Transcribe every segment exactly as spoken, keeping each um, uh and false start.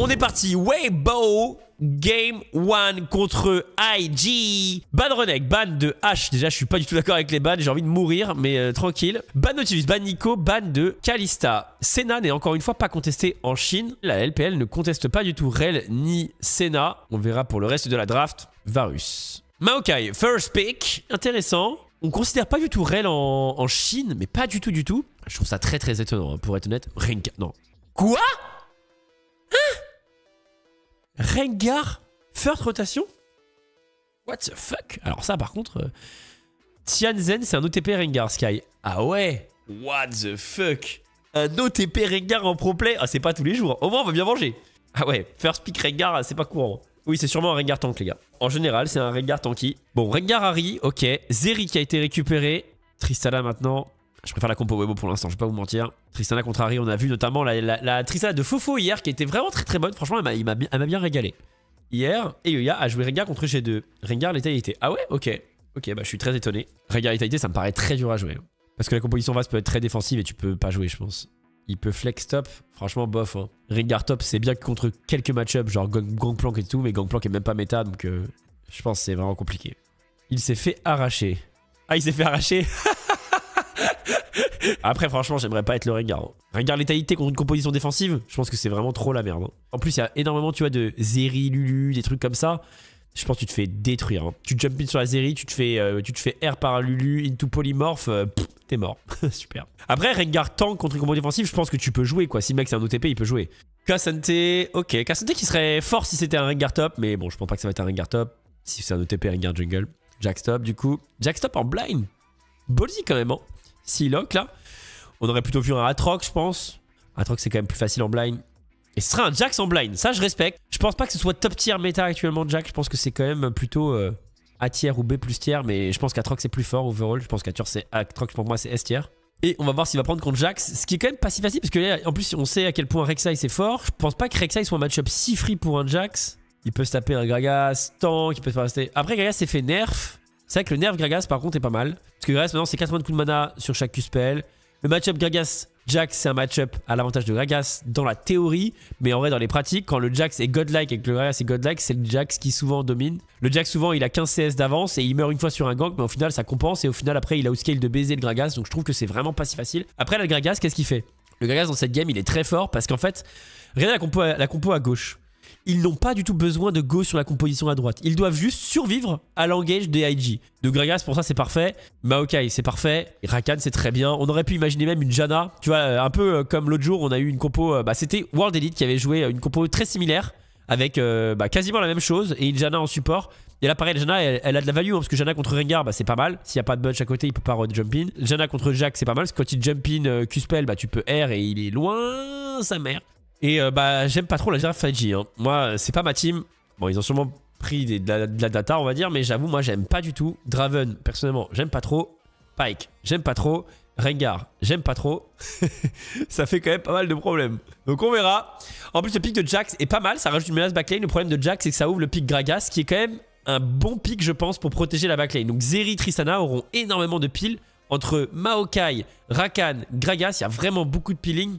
On est parti. Weibo Game un contre I G. Ban Renekton, ban de H. Déjà je suis pas du tout d'accord avec les bans, j'ai envie de mourir. Mais euh, tranquille. Ban Nautilus, ban Nico, ban de Kalista. Senna n'est encore une fois pas contesté en Chine. La L P L ne conteste pas du tout Rell ni Senna. On verra pour le reste de la draft. Varus, Maokai, first pick. Intéressant. On considère pas du tout Rell en, en Chine. Mais pas du tout du tout. Je trouve ça très très étonnant hein, pour être honnête. Rengar, non. Quoi? Hein? Rengar, first rotation? What the fuck? Alors ça par contre, euh, Tianzen c'est un O T P Rengar Sky. Ah ouais? What the fuck? Un O T P Rengar en pro play? Ah c'est pas tous les jours, au moins on va bien manger. Ah ouais, first pick Rengar c'est pas courant. Oui, c'est sûrement un Rengar tank les gars. En général c'est un Rengar tanky. Bon, Rengar Harry, ok. Zeri qui a été récupéré. Tristana maintenant. Je préfère la compo Weibo pour l'instant, je vais pas vous mentir. Tristana contre Harry, on a vu notamment la, la, la Tristana de Fofo hier qui était vraiment très très bonne. Franchement, elle m'a bien régalé. Hier, Eoya a joué Rengar contre G deux. Rengar létalité. Ah ouais? Ok. Ok, bah je suis très étonné. Rengar létalité, ça me paraît très dur à jouer. Parce que la composition vaste peut être très défensive et tu peux pas jouer, je pense. Il peut flex top, franchement bof. Hein. Rengar top, c'est bien que contre quelques match-ups, genre Gangplank et tout, mais Gangplank est même pas méta, donc euh, je pense que c'est vraiment compliqué. Il s'est fait arracher. Ah, il s'est fait arracher. Après franchement j'aimerais pas être le Rengar. Rengar létalité contre une composition défensive, je pense que c'est vraiment trop la merde. En plus il y a énormément tu vois de Zeri, Lulu, des trucs comme ça. Je pense que tu te fais détruire hein. Tu jump in sur la Zeri, tu te fais, euh, tu te fais R par Lulu, into polymorph, euh, t'es mort. Super. Après Rengar tank contre une composition défensive, je pense que tu peux jouer quoi. Si le mec c'est un O T P il peut jouer. K'Sante, ok. K'Sante qui serait fort si c'était un Rengar top. Mais bon je pense pas que ça va être un Rengar top. Si c'est un O T P Rengar jungle. Jax top du coup. Jax top en blind. Ballsy quand même hein. S'il lock là, on aurait plutôt vu un Aatrox, je pense. Aatrox, c'est quand même plus facile en blind. Et ce sera un Jax en blind, ça je respecte. Je pense pas que ce soit top tier méta actuellement, Jax. Je pense que c'est quand même plutôt euh, A tier ou B plus tier. Mais je pense qu'Aatrox c'est plus fort overall. Je pense qu'Aatrox pour moi c'est S tier. Et on va voir s'il va prendre contre Jax. Ce qui est quand même pas si facile parce que là, en plus, on sait à quel point Rek'Sai c'est fort. Je pense pas que Rek'Sai soit un match-up si free pour un Jax. Il peut se taper un Gragas, tank, il peut se rester. Après, Gragas s'est fait nerf. C'est vrai que le nerf Gragas par contre est pas mal. Parce que Gragas maintenant c'est quatre-vingts coups de mana sur chaque Q S P L. Le match-up Gragas-Jax c'est un match-up à l'avantage de Gragas dans la théorie. Mais en vrai dans les pratiques, quand le Jax est godlike et que le Gragas est godlike, c'est le Jax qui souvent domine. Le Jax souvent il a quinze C S d'avance et il meurt une fois sur un gank. Mais au final ça compense et au final après il a outscale de baiser le Gragas. Donc je trouve que c'est vraiment pas si facile. Après là le Gragas qu'est-ce qu'il fait? Le Gragas dans cette game il est très fort parce qu'en fait, regardez la compo, la compo à gauche. Ils n'ont pas du tout besoin de go sur la composition à droite. Ils doivent juste survivre à l'engage des I G. Donc Gragas pour ça c'est parfait. Maokai c'est parfait. Rakan c'est très bien. On aurait pu imaginer même une Janna. Tu vois un peu comme l'autre jour on a eu une compo. Bah c'était World Elite qui avait joué une compo très similaire. Avec euh, bah, quasiment la même chose. Et une Janna en support. Et là pareil Janna elle, elle a de la value hein, parce que Janna contre Rengar bah, c'est pas mal. S'il n'y a pas de bunch à côté il peut pas re-jump in. Janna contre Jax c'est pas mal. Parce que quand il jump in euh, Q-spell bah tu peux R et il est loin sa mère. Et euh, bah j'aime pas trop la draft I G hein. Moi c'est pas ma team. Bon ils ont sûrement pris des, de, la, de la data on va dire. Mais j'avoue moi j'aime pas du tout. Draven personnellement j'aime pas trop. Pike j'aime pas trop. Rengar j'aime pas trop. Ça fait quand même pas mal de problèmes. Donc on verra. En plus le pick de Jax est pas mal. Ça rajoute une menace backlane. Le problème de Jax c'est que ça ouvre le pick Gragas. Qui est quand même un bon pick je pense pour protéger la backlane. Donc Zeri, Tristana auront énormément de piles. Entre Maokai, Rakan, Gragas il y a vraiment beaucoup de peeling.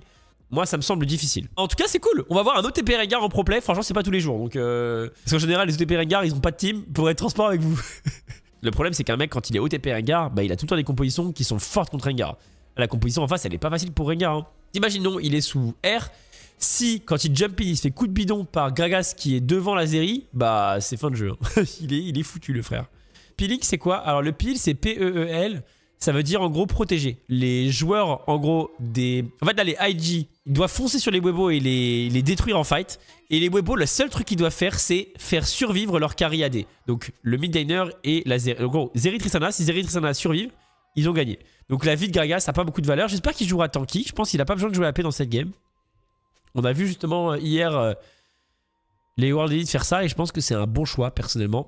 Moi ça me semble difficile. En tout cas c'est cool. On va voir un O T P Rengar en pro play. Franchement c'est pas tous les jours donc euh... Parce qu'en général les O T P Rengar ils ont pas de team. Pour être transparent avec vous. Le problème c'est qu'un mec quand il est O T P Rengar, bah il a tout le temps des compositions qui sont fortes contre Rengar. La composition en face elle est pas facile pour Rengar hein. Imaginons il est sous R. Si quand il jump in il se fait coup de bidon par Gragas qui est devant la Zeri, bah c'est fin de jeu hein. il, est, il est foutu le frère. Peeling c'est quoi? Alors le peel c'est P E E L. Ça veut dire en gros protéger. Les joueurs en gros des... En fait là les I G, ils doivent foncer sur les Weibo et les, les détruire en fight. Et les Weibo, le seul truc qu'ils doivent faire c'est faire survivre leur carry A D. Donc le mid-laner et la Zeri. En gros, Zeri Tristana, si Zeri Tristana survivent, ils ont gagné. Donc la vie de Gragas n'a pas beaucoup de valeur. J'espère qu'il jouera tanky. Je pense qu'il n'a pas besoin de jouer A P dans cette game. On a vu justement hier euh, les World Elite faire ça et je pense que c'est un bon choix personnellement.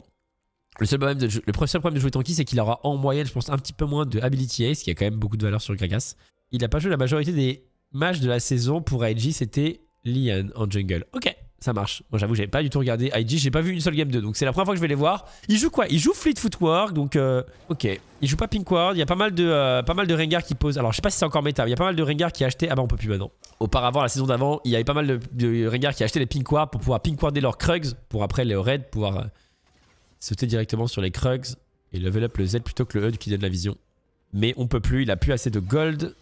Le seul problème de, le seul problème de jouer tanky, c'est qu'il aura en moyenne, je pense, un petit peu moins de Ability Ace, qui a quand même beaucoup de valeur sur Gragas. Il n'a pas joué la majorité des matchs de la saison pour I G, c'était Lian en jungle. Ok, Ça marche. Moi j'avoue, j'avais pas du tout regardé I G, j'ai pas vu une seule game deux, donc c'est la première fois que je vais les voir. Ils jouent quoi? Ils jouent Fleet Footwork, donc euh, ok. Ils jouent pas Pink Ward, il y a pas mal de euh, pas mal de Rengar qui posent. Alors je sais pas si c'est encore méta, mais il y a pas mal de Rengar qui a acheté. Ah bah on peut plus maintenant. Auparavant, la saison d'avant, il y avait pas mal de, de Rengar qui a acheté les Pink Ward pour pouvoir Pink Warder leurs Krugs, pour après les raids pouvoir euh, sauter directement sur les Krugs et level up le Z plutôt que le H U D qui donne la vision. Mais on peut plus, il a plus assez de gold.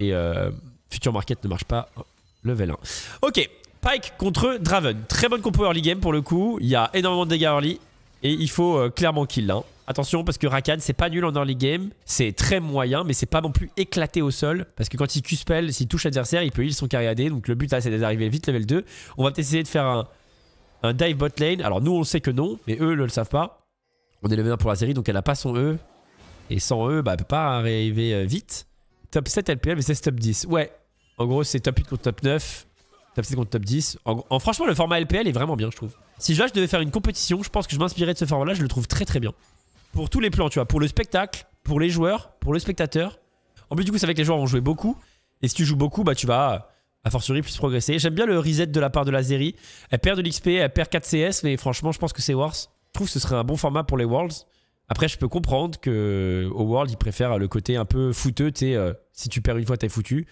Et euh, Future Market ne marche pas. Oh, level un. Ok, Pike contre Draven. Très bonne compo early game pour le coup. Il y a énormément de dégâts early. Et il faut euh, clairement kill là. Hein. Attention parce que Rakan c'est pas nul en early game. C'est très moyen mais c'est pas non plus éclaté au sol. Parce que quand il Q-spell, s'il touche l'adversaire, il peut heal son carry A D. Donc le but là c'est d'arriver vite level deux. On va peut-être essayer de faire un, un dive bot lane. Alors nous on le sait que non. Mais eux ne le savent pas. On est level un pour la série donc elle a pas son E. Et sans E, bah, elle peut pas arriver vite. Top sept L P L, mais c'est top dix. Ouais, en gros, c'est top huit contre top neuf, top sept contre top dix. En, en, franchement, le format L P L est vraiment bien, je trouve. Si là, je devais faire une compétition, je pense que je m'inspirais de ce format-là, je le trouve très très bien. Pour tous les plans, tu vois, pour le spectacle, pour les joueurs, pour le spectateur. En plus, du coup, c'est vrai que les joueurs vont jouer beaucoup. Et si tu joues beaucoup, bah, tu vas, à fortiori, plus progresser. J'aime bien le reset de la part de la Zeri. Elle perd de l'X P, elle perd quatre C S, mais franchement, je pense que c'est worse. Je trouve que ce serait un bon format pour les Worlds. Après, je peux comprendre qu'au World, ils préfèrent le côté un peu fouteux. Tu sais, euh, si tu perds une fois, t'es foutu.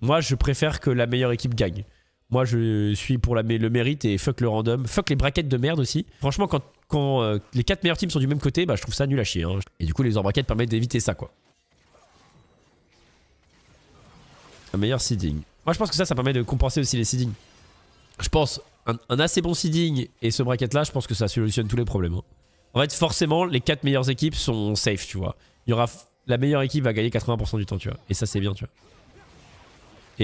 Moi, je préfère que la meilleure équipe gagne. Moi, je suis pour la, le mérite et fuck le random. Fuck les brackets de merde aussi. Franchement, quand, quand euh, les quatre meilleurs teams sont du même côté, bah, je trouve ça nul à chier. Hein. Et du coup, les hors brackets permettent d'éviter ça, quoi. Un meilleur seeding. Moi, je pense que ça, ça permet de compenser aussi les seedings. Je pense un, un assez bon seeding et ce bracket-là, je pense que ça solutionne tous les problèmes. Hein. En fait, forcément, les quatre meilleures équipes sont safe, tu vois. Il y aura la meilleure équipe va gagner quatre-vingts pour cent du temps, tu vois. Et ça, c'est bien, tu vois.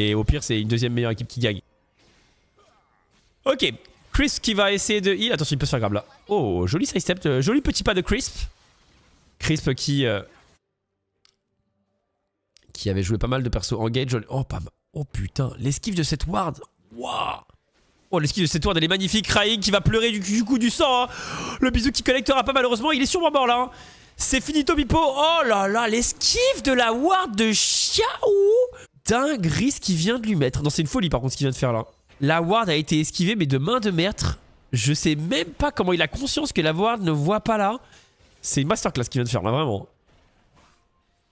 Et au pire, c'est une deuxième meilleure équipe qui gagne. Ok, Crisp qui va essayer de heal. Attention, il peut se faire grab là. Oh, joli side step, joli petit pas de Crisp. Crisp qui euh, qui avait joué pas mal de persos engage. Oh, pas mal. Oh putain, l'esquive de cette ward. Waouh. Oh, l'esquive de cette ward, elle est magnifique. Raïg qui va pleurer du, du coup du sang. Hein. Le bisou qui collectera pas malheureusement. Il est sûrement mort là. Hein. C'est finito Bipo. Oh là là, l'esquive de la ward de Xiao. Dingue, Gris qui vient de lui mettre. Non, c'est une folie par contre ce qu'il vient de faire là. La ward a été esquivée mais de main de maître. Je sais même pas comment il a conscience que la ward ne voit pas là. C'est une masterclass qu'il vient de faire là, vraiment.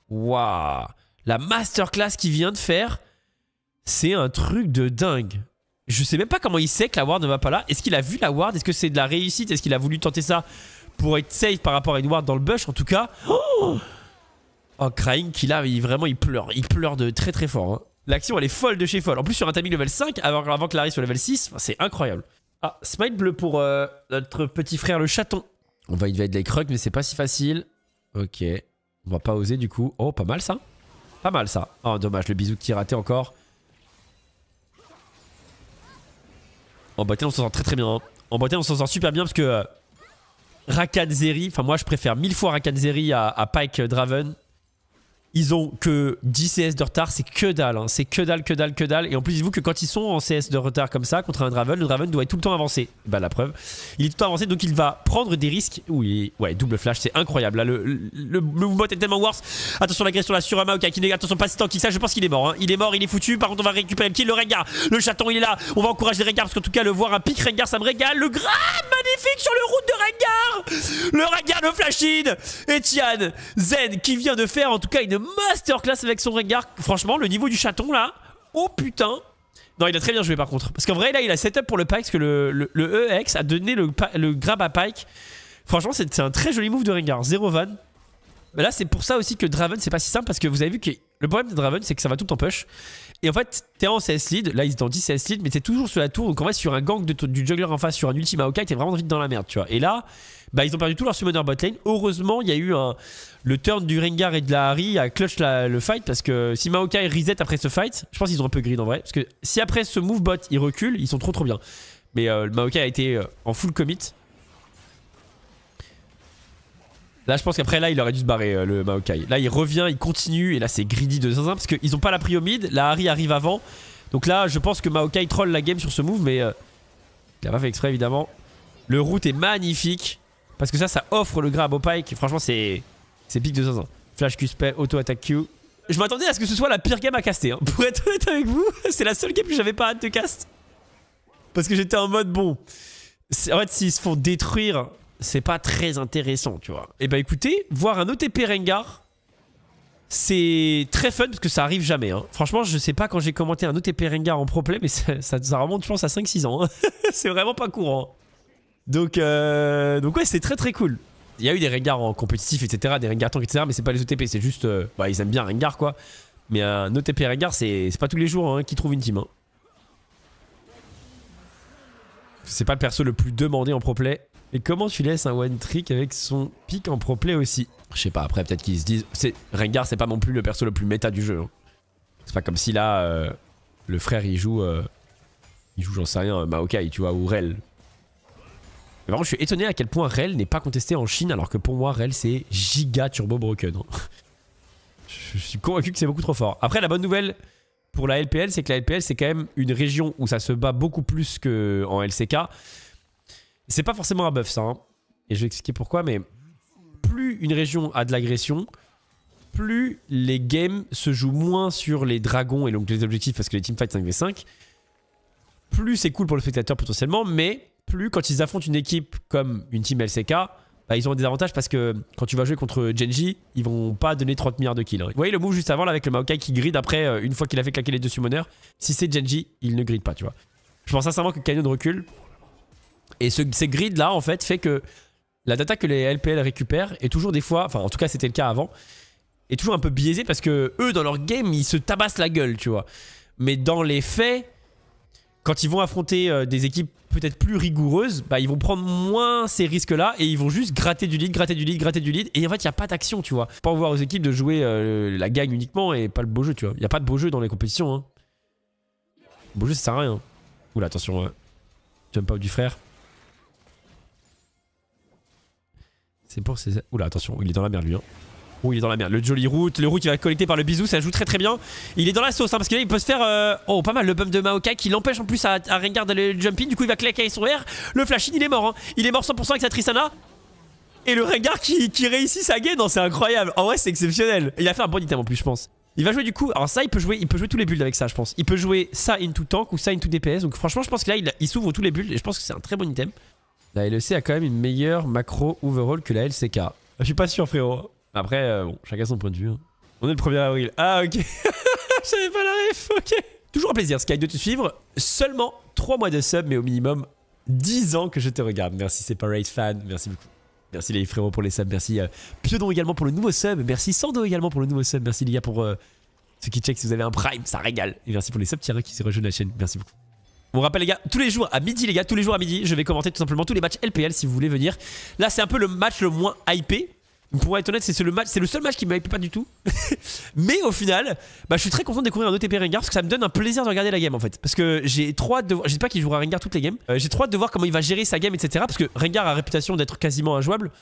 Waouh. La masterclass qu'il vient de faire, c'est un truc de dingue. Je sais même pas comment il sait que la ward ne va pas là. Est-ce qu'il a vu la ward? Est-ce que c'est de la réussite? Est-ce qu'il a voulu tenter ça pour être safe par rapport à une ward dans le bush? En tout cas, oh, oh Crying qui là, il, vraiment il pleure. Il pleure de très très fort. Hein. L'action elle est folle de chez folle. En plus sur un timing level cinq, avant, avant que l'arrive sur level six, enfin, c'est incroyable. Ah, smite bleu pour euh, notre petit frère le chaton. On va invade les Krugs mais c'est pas si facile. Ok, on va pas oser du coup. Oh, pas mal ça. Pas mal ça. Oh, dommage, le bisou qui est raté encore. En boîte on s'en sort très très bien. Hein. En boîte on s'en sort super bien parce que euh, Rakan Zeri, enfin moi je préfère mille fois Rakan Zeri à, à Pike euh, Draven. Ils ont que dix C S de retard, c'est que dalle, hein. C'est que dalle, que dalle, que dalle. Et en plus dites-vous que quand ils sont en C S de retard comme ça contre un Draven, le Draven doit être tout le temps avancé. Bah la preuve, il est tout le temps avancé donc il va prendre des risques. Oui, ouais, double flash, c'est incroyable. Là, le, le, le bot est tellement worse. Attention l'agression là sur Maokai, okay, attention pas si tant qu'il ça, je pense qu'il est mort. Hein. Il est mort, il est foutu. Par contre on va récupérer le kill, le Rengar, le chaton il est là. On va encourager les Rengar parce qu'en tout cas le voir un pic Rengar ça me régale. Le grab magnifique sur le route de Rengar. Le Rengar le flash in. Et Tianzen qui vient de faire en tout cas une masterclass avec son regard. Franchement, le niveau du chaton là. Oh putain. Non, il a très bien joué par contre. Parce qu'en vrai, là, il a setup pour le Pike. Parce que le, le, le E X a donné le, le grab à Pike. Franchement, c'est un très joli move de Rengar. Zéro van. Mais là, c'est pour ça aussi que Draven, c'est pas si simple. Parce que vous avez vu que le problème de Draven, c'est que ça va tout en push. Et en fait, t'es en C S lead. Là, il est en dix C S lead. Mais t'es toujours sur la tour. Donc en vrai, sur un gank de, du juggler en face, sur un ulti Maokai, t'es vraiment vite dans la merde. Tu vois. Et là. Bah ils ont perdu tout leur summoner botlane. Heureusement il y a eu un, le turn du Rengar et de la Ahri à clutch la, le fight. Parce que si Maokai reset après ce fight, je pense qu'ils ont un peu grid en vrai. Parce que si après ce move bot ils reculent, ils sont trop trop bien. Mais euh, Maokai a été euh, en full commit. Là je pense qu'après là il aurait dû se barrer euh, le Maokai. Là il revient, il continue et là c'est greedy de zinzin. Parce qu'ils ont pas la prio mid, la Ahri arrive avant. Donc là je pense que Maokai troll la game sur ce move. Mais euh, il a pas fait exprès évidemment. Le route est magnifique. Parce que ça, ça offre le grab au Pike. Franchement, c'est pique de zinzin. Flash Q-spell, auto-attaque Q. Je m'attendais à ce que ce soit la pire game à caster. Hein. Pour être honnête avec vous, c'est la seule game que j'avais pas hâte de cast. Parce que j'étais en mode bon. En fait, s'ils se font détruire, c'est pas très intéressant, tu vois. Et bah écoutez, voir un O T P Rengar, c'est très fun parce que ça arrive jamais. Hein. Franchement, je sais pas quand j'ai commenté un O T P Rengar en pro play, mais ça, ça, ça remonte, je pense, à cinq six ans. Hein. C'est vraiment pas courant. Donc, euh, donc ouais, c'est très très cool. Il y a eu des Rengar en compétitif, et cetera, des Rengar tank, et cetera, mais c'est pas les O T P, c'est juste. Euh, bah, ils aiment bien Rengar, quoi. Mais un O T P Rengar, c'est pas tous les jours hein, qu'ils trouvent une team. Hein. C'est pas le perso le plus demandé en pro-play. Et comment tu laisses un one-trick avec son pic en pro-play aussi? Je sais pas, après peut-être qu'ils se disent... Rengar, c'est pas non plus le perso le plus méta du jeu. Hein. C'est pas comme si là, euh, le frère, il joue... Euh, il joue, j'en sais rien, Maokai, tu vois, ou Rell. Mais vraiment, je suis étonné à quel point Rell n'est pas contesté en Chine, alors que pour moi, Rell, c'est giga turbo broken. Hein. Je suis convaincu que c'est beaucoup trop fort. Après, la bonne nouvelle... pour la L P L, c'est que la L P L, c'est quand même une région où ça se bat beaucoup plus qu'en L C K. C'est pas forcément un buff, ça. Hein. Et je vais expliquer pourquoi, mais plus une région a de l'agression, plus les games se jouent moins sur les dragons et donc les objectifs, parce que les teamfights cinq v cinq, plus c'est cool pour le spectateur potentiellement, mais plus quand ils affrontent une équipe comme une team L C K, bah, ils ont des avantages parce que quand tu vas jouer contre Genji, ils vont pas donner trente milliards de kills. Vous voyez le move juste avant là avec le Maokai qui grid après, une fois qu'il a fait claquer les deux summoners, si c'est Genji, il ne grid pas, tu vois. Je pense sincèrement que Canyon recule. Et ce, ces grids là en fait fait que la data que les L P L récupèrent est toujours des fois, enfin en tout cas c'était le cas avant, est toujours un peu biaisée parce que eux dans leur game ils se tabassent la gueule, tu vois. Mais dans les faits, quand ils vont affronter des équipes peut-être plus rigoureuses, bah ils vont prendre moins ces risques-là et ils vont juste gratter du lead, gratter du lead, gratter du lead. Et en fait, il n'y a pas d'action, tu vois. Faut pas voir aux équipes de jouer euh, la gagne uniquement et pas le beau jeu, tu vois. Il n'y a pas de beau jeu dans les compétitions. Hein. Le beau jeu, ça sert à rien. Oula, attention, euh, jump pop du frère. C'est pour ces... Oula, attention, il est dans la merde, lui. Hein. Oh, il est dans la merde. Le joli route, le route qui va être collecté par le bisou, ça joue très très bien. Il est dans la sauce hein, parce que là il peut se faire euh... oh pas mal le bump de Maokai qui l'empêche en plus à, à Rengar d'aller jumping. Du coup il va claquer son R. Le flashing il est mort hein. Il est mort cent pour cent avec sa Tristana. Et le Rengar qui, qui réussit sa gain, c'est incroyable. En vrai c'est exceptionnel. Il a fait un bon item en plus je pense. Il va jouer du coup, alors ça il peut jouer, il peut jouer tous les builds avec ça je pense. Il peut jouer ça into tank ou ça into D P S. Donc franchement je pense que là il, il s'ouvre tous les builds et je pense que c'est un très bon item. La L E C a quand même une meilleure macro overall que la L C K. Je suis pas sûr frérot. Après, euh, bon, chacun son point de vue. Hein. On est le premier avril. Ah, ok. J'avais pas la ref, ok. Toujours un plaisir, Sky, de te suivre. Seulement trois mois de sub, mais au minimum dix ans que je te regarde. Merci, Separate Fan. Merci beaucoup. Merci les frérots pour les subs. Merci euh, Piodon également pour le nouveau sub. Merci Sando également pour le nouveau sub. Merci les gars pour euh, ceux qui check si vous avez un prime. Ça régale. Et merci pour les subs Thierry qui se rejoignent la chaîne. Merci beaucoup. On rappelle les gars, tous les jours à midi les gars, tous les jours à midi, je vais commenter tout simplement tous les matchs L P L si vous voulez venir. Là, c'est un peu le match le moins hypé. Pour être honnête, c'est le, le seul match qui ne m'hype pas du tout. Mais au final, bah, je suis très content de découvrir un O T P Rengar parce que ça me donne un plaisir de regarder la game en fait. Parce que j'ai trop hâte de voir. Je sais pas qu'il jouera Rengar toutes les games. Euh, j'ai trop hâte de voir comment il va gérer sa game, et cetera. Parce que Rengar a réputation d'être quasiment injouable.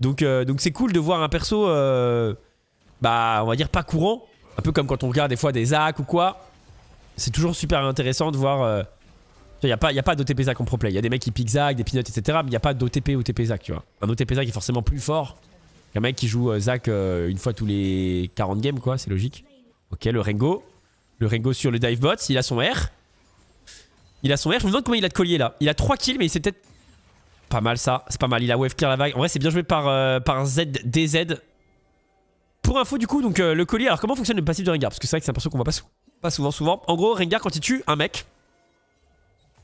Donc euh, donc c'est cool de voir un perso, euh, bah, on va dire pas courant. Un peu comme quand on regarde des fois des Zac ou quoi. C'est toujours super intéressant de voir. Euh... Il n'y a pas, pas d'O T P Zac en pro play. Il y a des mecs qui piquent Zac, des pinots, et cetera. Mais il n'y a pas d'O T P ou O T P Zac, tu vois. Un O T P Zac est forcément plus fort. Un mec qui joue Zac euh, une fois tous les quarante games quoi, c'est logique. Ok, le Rengo. Le Rengo sur le dive bot, il a son R. Il a son R, je me demande combien il a de collier là. Il a trois kills mais c'est peut-être... Pas mal ça, c'est pas mal, il a wave clear la vague. En vrai c'est bien joué par, euh, par Z D Z. Pour info du coup, donc euh, le collier, alors comment fonctionne le passif de Rengar? Parce que c'est vrai que c'est un perso qu'on voit pas, sou pas souvent souvent. En gros Rengar quand il tue un mec,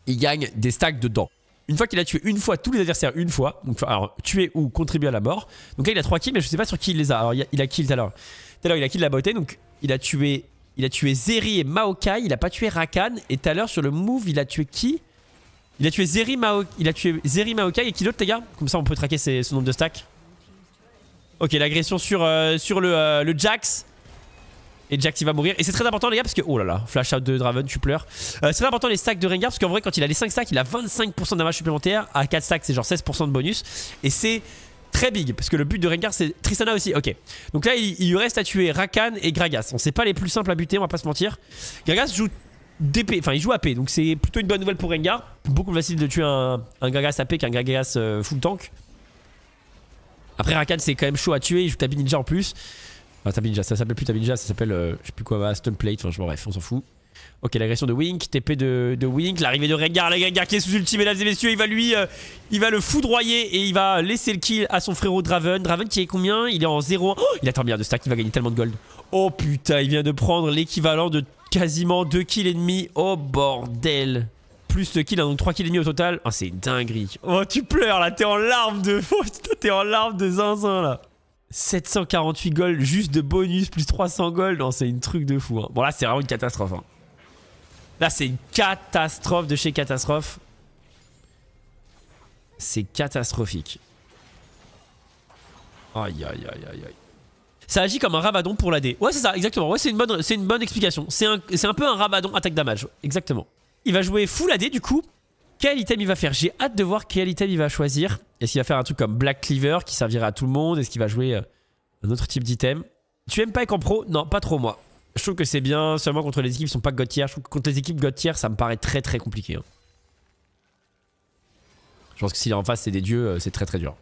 il gagne des stacks dedans. Une fois qu'il a tué une fois tous les adversaires une fois, donc alors tuer ou contribuer à la mort. Donc là il a trois kills mais je sais pas sur qui il les a. Alors il a, il a kill tout à l'heure. Tout à l'heure il a kill la beauté, donc il a tué il a tué Zeri et Maokai, il a pas tué Rakan. Et tout à l'heure sur le move il a tué qui? Il a tué Zeri Maokai, il a tué Zeri Maokai et qui d'autre les gars? Comme ça on peut traquer ses, son nombre de stacks. Ok, l'agression sur, euh, sur le, euh, le Jax. Et Jax il va mourir. Et c'est très important les gars parce que... Oh là là, flash out de Draven, tu pleures. Euh, c'est très important les stacks de Rengar parce qu'en vrai quand il a les cinq stacks, il a vingt-cinq pour cent de damage supplémentaire. À quatre stacks, c'est genre seize pour cent de bonus. Et c'est très big parce que le but de Rengar c'est Tristana aussi. Ok. Donc là il, il lui reste à tuer Rakan et Gragas. On sait pas les plus simples à buter, on va pas se mentir. Gragas joue D P, enfin il joue A P. Donc c'est plutôt une bonne nouvelle pour Rengar. Beaucoup plus facile de tuer un, un Gragas A P qu'un Gragas euh, full tank. Après Rakan c'est quand même chaud à tuer, il joue Tabi Ninja en plus. Ah, Tabinja, ça s'appelle plus Tabinja, ça s'appelle, euh, je sais plus quoi, bah, Stone Plate, enfin, je, bon, bref, on s'en fout. Ok, l'agression de Wink, T P de, de Wink, l'arrivée de Rengar, Rengar qui est sous ultime, mesdames et messieurs, il va lui, euh, il va le foudroyer et il va laisser le kill à son frérot Draven. Draven qui est combien? Il est en zéro un. Oh, il a bien de stack, il va gagner tellement de gold. Oh putain, il vient de prendre l'équivalent de quasiment deux kills et demi. Oh bordel. Plus de kills, hein, donc trois kills et demi au total. Oh, c'est dinguerie. Oh, tu pleures là, t'es en larmes de... t'es en larmes de zinzin là. sept cent quarante-huit gold juste de bonus, plus trois cents gold. Non, c'est une truc de fou. Hein. Bon là, c'est vraiment une catastrophe. Hein. Là, c'est une catastrophe de chez catastrophe. C'est catastrophique. Aïe, aïe, aïe, aïe, aïe. Ça agit comme un rabadon pour l'A D. Ouais, c'est ça, exactement. Ouais, c'est une bonne, c'est une bonne explication. C'est un, c'est un peu un rabadon attaque damage. Exactement. Il va jouer full A D du coup. Quel item il va faire? J'ai hâte de voir quel item il va choisir. Est-ce qu'il va faire un truc comme Black Cleaver qui servira à tout le monde? Est-ce qu'il va jouer un autre type d'item? Tu aimes Pike en pro? Non, pas trop moi. Je trouve que c'est bien, seulement contre les équipes qui sont pas god tier. Je trouve que contre les équipes god tier, ça me paraît très très compliqué. Hein. Je pense que s'il est en face, c'est des dieux, c'est très très dur.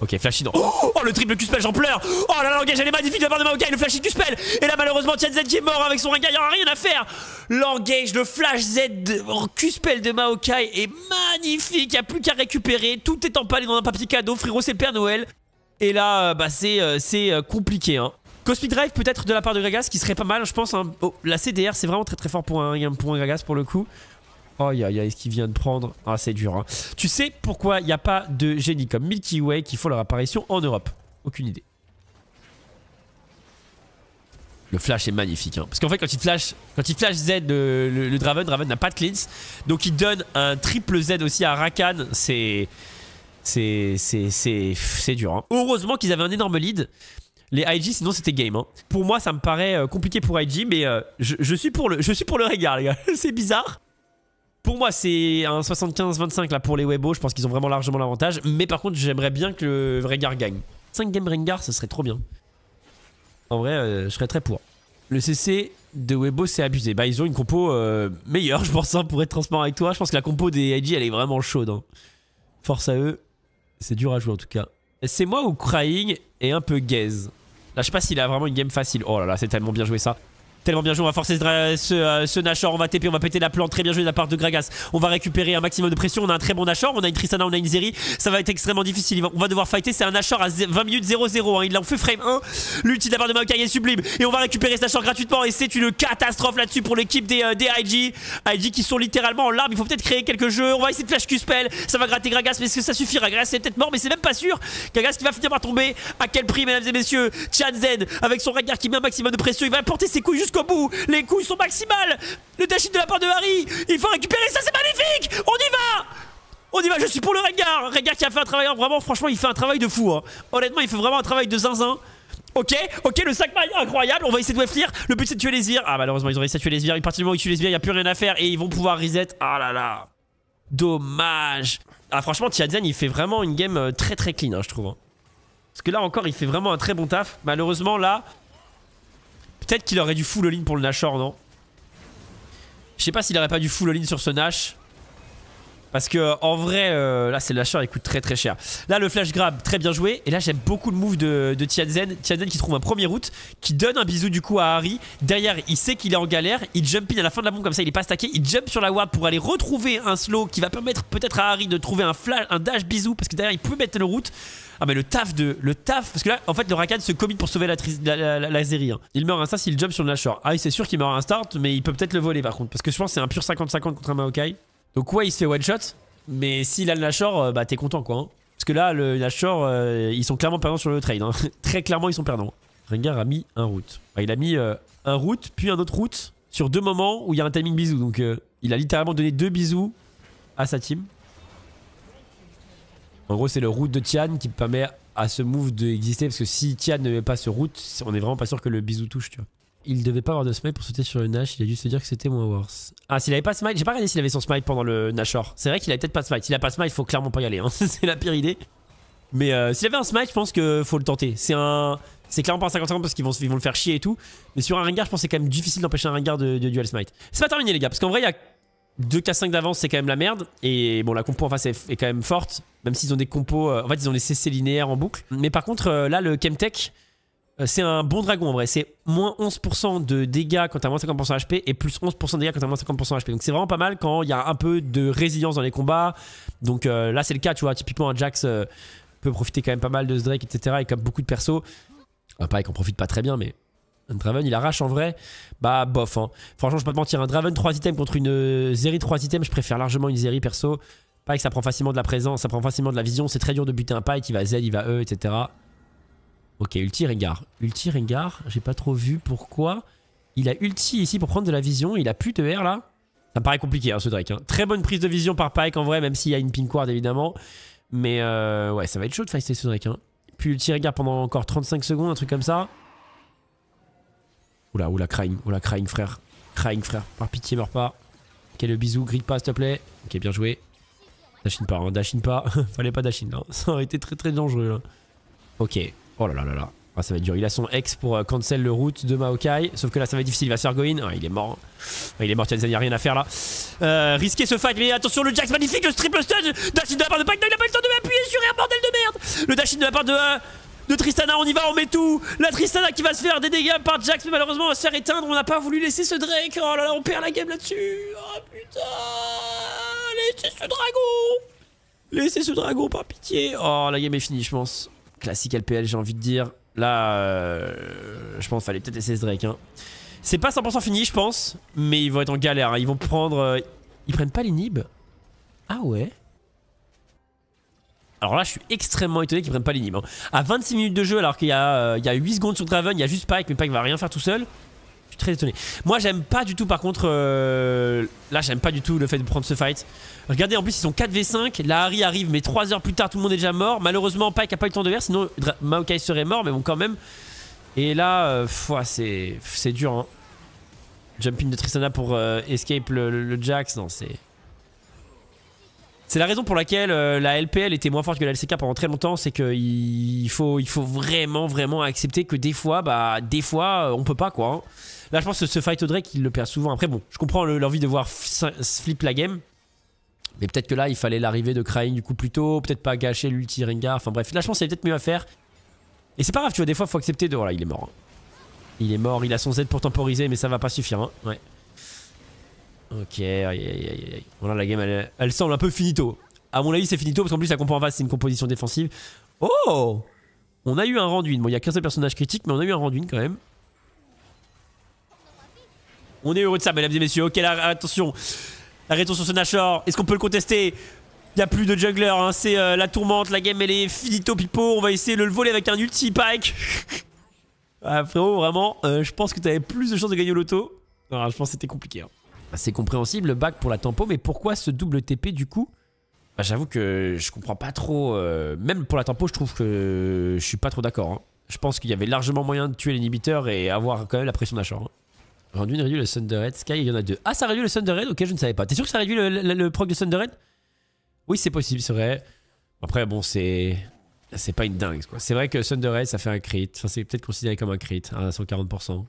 Ok, flashy dans. Oh, oh, le triple Q-spell, j'en pleure. Oh la l'engage, elle est magnifique de la part de Maokai, le flashy Q-spell. Et là, malheureusement, Tianzen qui est mort avec son Rengar, il n'y aura rien à faire. L'engage, le flash Z de... Q-spell de Maokai est magnifique, il n'y a plus qu'à récupérer. Tout est empalé dans un papier cadeau, frérot, c'est le Père Noël. Et là, bah, c'est euh, compliqué. Hein. Cosmic Drive, peut-être de la part de Gragas, qui serait pas mal, je pense. Hein. Oh, la C D R, c'est vraiment très très fort pour un, pour un Gragas pour le coup. Oh, il y a, y a ce qu'il vient de prendre. Ah, c'est dur. Hein. Tu sais pourquoi il n'y a pas de génie comme Milky Way qui font leur apparition en Europe? Aucune idée. Le flash est magnifique. Hein. Parce qu'en fait, quand il flash, quand il flash Z, le, le, le Draven, Draven n'a pas de cleanse. Donc il donne un triple Z aussi à Rakan. C'est. C'est. C'est dur. Hein. Heureusement qu'ils avaient un énorme lead. Les I G, sinon c'était game. Hein. Pour moi, ça me paraît compliqué pour I G, mais euh, je, je, suis pour le, je suis pour le Rengar, les gars. C'est bizarre. Pour moi, c'est un soixante-quinze vingt-cinq là pour les Weibo. Je pense qu'ils ont vraiment largement l'avantage. Mais par contre, j'aimerais bien que le Rengar gagne. cinq games Rengar, ce serait trop bien. En vrai, euh, je serais très pour. Le C C de Weibo, c'est abusé. Bah, ils ont une compo euh, meilleure, je pense, hein, pour être transparent avec toi. Je pense que la compo des I G, elle est vraiment chaude. Hein. Force à eux. C'est dur à jouer en tout cas. C'est moi ou Crying et un peu gaze. Là, je sais pas s'il a vraiment une game facile. Oh là là, c'est tellement bien joué ça. Tellement bien joué, on va forcer ce, ce, ce Nashor, on va T P, on va péter la plante, très bien joué de la part de Gragas. On va récupérer un maximum de pression, on a un très bon Nashor, on a une Tristana, on a une Zeri. Ça va être extrêmement difficile, on va devoir fighter, c'est un Nashor à vingt minutes zéro zéro, hein. Il en fait frame un, l'ulti de la part de Maokai est sublime. Et on va récupérer ce Nashor gratuitement et c'est une catastrophe là-dessus pour l'équipe des, euh, des I G. I G qui sont littéralement en larmes, il faut peut-être créer quelques jeux, on va essayer de flash Q-spell. Ça va gratter Gragas, mais est-ce que ça suffira? Gragas est peut-être mort, mais c'est même pas sûr. Gragas qui va finir par tomber, à quel prix mesdames et messieurs? Tianzen avec son Rengar qui met un maximum de pression, il va porter ses couilles jusqu'à au bout, les couilles sont maximales. Le dash de la part de Harry, il faut récupérer ça, c'est magnifique. On y va, on y va. Je suis pour le Rengar. Rengar qui a fait un travail, vraiment, franchement, il fait un travail de fou. Hein. Honnêtement, il fait vraiment un travail de zinzin. Ok, ok, le sac maille incroyable. On va essayer de weflir. Le but c'est de tuer les sbires. Ah, malheureusement, ils ont réussi à tuer les sbires. À partir du moment où ils tuent les sbires, il n'y a plus rien à faire et ils vont pouvoir reset. Ah là là, dommage. Ah, franchement, Tianzen, il fait vraiment une game très très clean, hein, je trouve. Hein. Parce que là encore, il fait vraiment un très bon taf. Malheureusement, là. Peut-être qu'il aurait dû full all-in pour le Nashor, non? Je sais pas s'il aurait pas dû full all-in sur ce Nash. Parce que en vrai, euh, là c'est le Nashor, il coûte très très cher. Là le flash grab, très bien joué. Et là j'aime beaucoup le move de, de Tianzen. Tianzen qui trouve un premier route, qui donne un bisou du coup à Harry. Derrière, il sait qu'il est en galère. Il jump in à la fin de la bombe comme ça, il est pas stacké. Il jump sur la ward pour aller retrouver un slow qui va permettre peut-être à Harry de trouver un flash, un dash bisou. Parce que derrière, il peut mettre le route. Ah mais le taf de... Le taf... Parce que là, en fait, le Rakan se commit pour sauver la, la, la, la, la Zeri. Hein. Il meurt insta s'il jump sur le Nashor. Ah, c'est sûr qu'il meurt insta, mais il peut peut-être le voler par contre. Parce que je pense que c'est un pur cinquante cinquante contre un Maokai. Donc ouais, il se fait one-shot. Mais s'il a le Nashor, bah t'es content quoi. Hein. Parce que là, le Nashor, euh, ils sont clairement perdants sur le trade. Hein. Très clairement, ils sont perdants. Rengar a mis un route. Enfin, il a mis euh, un route, puis un autre route, sur deux moments où il y a un timing bisou. Donc euh, il a littéralement donné deux bisous à sa team. En gros, c'est le route de Tian qui permet à ce move d'exister. Parce que si Tian ne met pas ce route, on n'est vraiment pas sûr que le bisou touche, tu vois. Il devait pas avoir de smite pour sauter sur le Nash. Il a dû se dire que c'était moins worse. Ah, s'il avait pas smite, j'ai pas regardé s'il avait son smite pendant le Nashor. C'est vrai qu'il avait peut-être pas de smite. S'il a pas de smite, faut clairement pas y aller. Hein. C'est la pire idée. Mais euh, s'il avait un smite, je pense que faut le tenter. C'est un... C'est clairement pas un cinquante cinquante parce qu'ils vont, ils vont le faire chier et tout. Mais sur un Rengar, je pense que c'est quand même difficile d'empêcher un Rengar de, de duel smite. C'est pas terminé, les gars. Parce qu'en vrai, il y a deux K cinq d'avance, c'est quand même la merde. Et bon, la compo en face est, est quand même forte. Même s'ils ont des compos. Euh, en fait, ils ont des C C linéaires en boucle. Mais par contre, euh, là, le Chemtech, C'est un bon dragon en vrai, c'est moins onze pour cent de dégâts quand t'as moins cinquante pour cent H P et plus onze pour cent de dégâts quand t'as moins cinquante pour cent H P. Donc c'est vraiment pas mal quand il y a un peu de résilience dans les combats. Donc euh, là c'est le cas, tu vois, typiquement un Jax euh, peut profiter quand même pas mal de ce Drake, et cetera. Et comme beaucoup de persos, un Pyke en profite pas très bien, mais un Draven il arrache en vrai, bah bof. Hein. Franchement je vais pas te mentir, un Draven trois items contre une Zeri trois items, je préfère largement une Zeri perso. Pyke ça prend facilement de la présence, ça prend facilement de la vision, c'est très dur de buter un Pyke, il va Z, il va E, et cetera. Ok, ulti Rengar. Ulti Rengar, j'ai pas trop vu pourquoi. Il a ulti ici pour prendre de la vision, il a plus de R là. Ça me paraît compliqué hein, ce Drake. Hein. Très bonne prise de vision par Pike en vrai, même s'il y a une Pink Ward évidemment. Mais euh, ouais, ça va être chaud de fighter ce Drake. Hein. Puis ulti Rengar pendant encore trente-cinq secondes, un truc comme ça. Oula, oula, crying, oula, crying frère. Crying frère, par pitié meurs pas. Ok, le bisou, grille pas s'il te plaît. Ok, bien joué. Dashine pas, hein, dashine pas. Fallait pas dashine, non. Ça aurait été très très dangereux là. Ok. Oh là là là là, ah, ça va être dur. Il a son ex pour euh, cancel le route de Maokai. Sauf que là ça va être difficile, il va se faire go in. Ah, il est mort, ah, il est mort, Tianzen, y a rien à faire là. euh, Risquer ce fight, mais attention le Jax magnifique, le triple stun. Dash-in de la part de Pike, non il a pas eu le temps de m'appuyer sur R, bordel de merde. Le dash-in de la part de, euh, de Tristana, on y va, on met tout. La Tristana qui va se faire des dégâts par Jax, mais malheureusement on va se faire éteindre, on n'a pas voulu laisser ce Drake. Oh là là, on perd la game là-dessus. Oh putain, laissez ce dragon, laissez ce dragon par pitié. Oh la game est finie je pense. Classique L P L, j'ai envie de dire. Là, euh, je pense qu'il fallait peut-être essayer ce Drake. Hein. C'est pas cent pour cent fini, je pense. Mais ils vont être en galère. Hein. Ils vont prendre. Euh, ils prennent pas les nibs. Ah ouais. Alors là, je suis extrêmement étonné qu'ils prennent pas les nibs. Hein. À vingt-six minutes de jeu, alors qu'il y, euh, y a huit secondes sur Draven, il y a juste Pike, mais Pike va rien faire tout seul. Je suis très étonné. Moi, j'aime pas du tout, par contre. Euh, là, j'aime pas du tout le fait de prendre ce fight. Regardez, en plus ils sont quatre v cinq, la Harry arrive mais trois heures plus tard tout le monde est déjà mort. Malheureusement Pike a pas eu le temps de verre, sinon Maokai serait mort mais bon quand même. Et là, euh, c'est dur hein. Jumping de Tristana pour euh, escape le, le, le Jax, non c'est... C'est la raison pour laquelle euh, la L P L était moins forte que la L C K pendant très longtemps, c'est qu'il faut, il faut vraiment vraiment accepter que des fois, bah des fois euh, on peut pas quoi. Hein. Là je pense que ce fight au Drake il le perd souvent, après bon je comprends l'envie de voir flip la game. Mais peut-être que là il fallait l'arrivée de Crying du coup plus tôt, peut-être pas gâcher l'ulti Rengar, enfin bref, là je pense qu'il y avait peut-être mieux à faire. Et c'est pas grave, tu vois, des fois faut accepter de... Voilà, il est mort. Hein. Il est mort, il a son Z pour temporiser mais ça va pas suffire hein, ouais. Ok, aïe aïe aïe aïe. Voilà la game elle, elle semble un peu finito. À mon avis c'est finito parce qu'en plus la compo en face c'est une composition défensive. Oh, on a eu un round win, bon il y a qu'un seul personnage critique mais on a eu un round win quand même. On est heureux de ça mesdames et messieurs, ok là attention. La rétention sur ce Nashor, est-ce qu'on peut le contester? Il n'y a plus de jungler, hein. C'est euh, la tourmente, la game elle est finito pipo, on va essayer de le voler avec un ulti Pike. Ah, frérot, vraiment, euh, je pense que tu avais plus de chances de gagner au loto. Alors, je pense que c'était compliqué. Hein. Bah, c'est compréhensible, le back pour la tempo, mais pourquoi ce double T P du coup? Bah, j'avoue que je comprends pas trop, euh, même pour la tempo je trouve que je suis pas trop d'accord. Hein. Je pense qu'il y avait largement moyen de tuer l'inhibiteur et avoir quand même la pression Nashor. Hein. Rendu une réduit le Thunderhead, Sky, il y en a deux. Ah, ça réduit le Thunderhead, ok, je ne savais pas. T'es sûr que ça réduit le, le, le proc de Thunderhead? Oui, c'est possible, c'est vrai. Après, bon, c'est... C'est pas une dingue, quoi. C'est vrai que Thunderhead, ça fait un crit. Enfin, c'est peut-être considéré comme un crit, à cent quarante pour cent.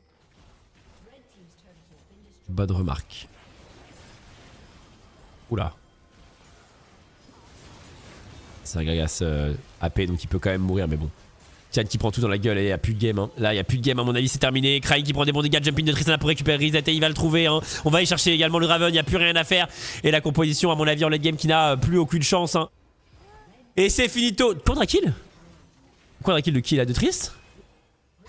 Bonne remarque. Oula. C'est un Gragas euh, A P, donc il peut quand même mourir, mais bon. Qui prend tout dans la gueule et il n'y a plus de game. Hein. Là, il n'y a plus de game, à mon avis, c'est terminé. Crying qui prend des bons dégâts, jumping de Tristana pour récupérer Reset et il va le trouver. Hein. On va y chercher également le Draven, il n'y a plus rien à faire. Et la composition, à mon avis, en late game qui n'a plus aucune chance. Hein. Et c'est finito. Quadra kill ? Quadra kill de qui là ? De Trist ?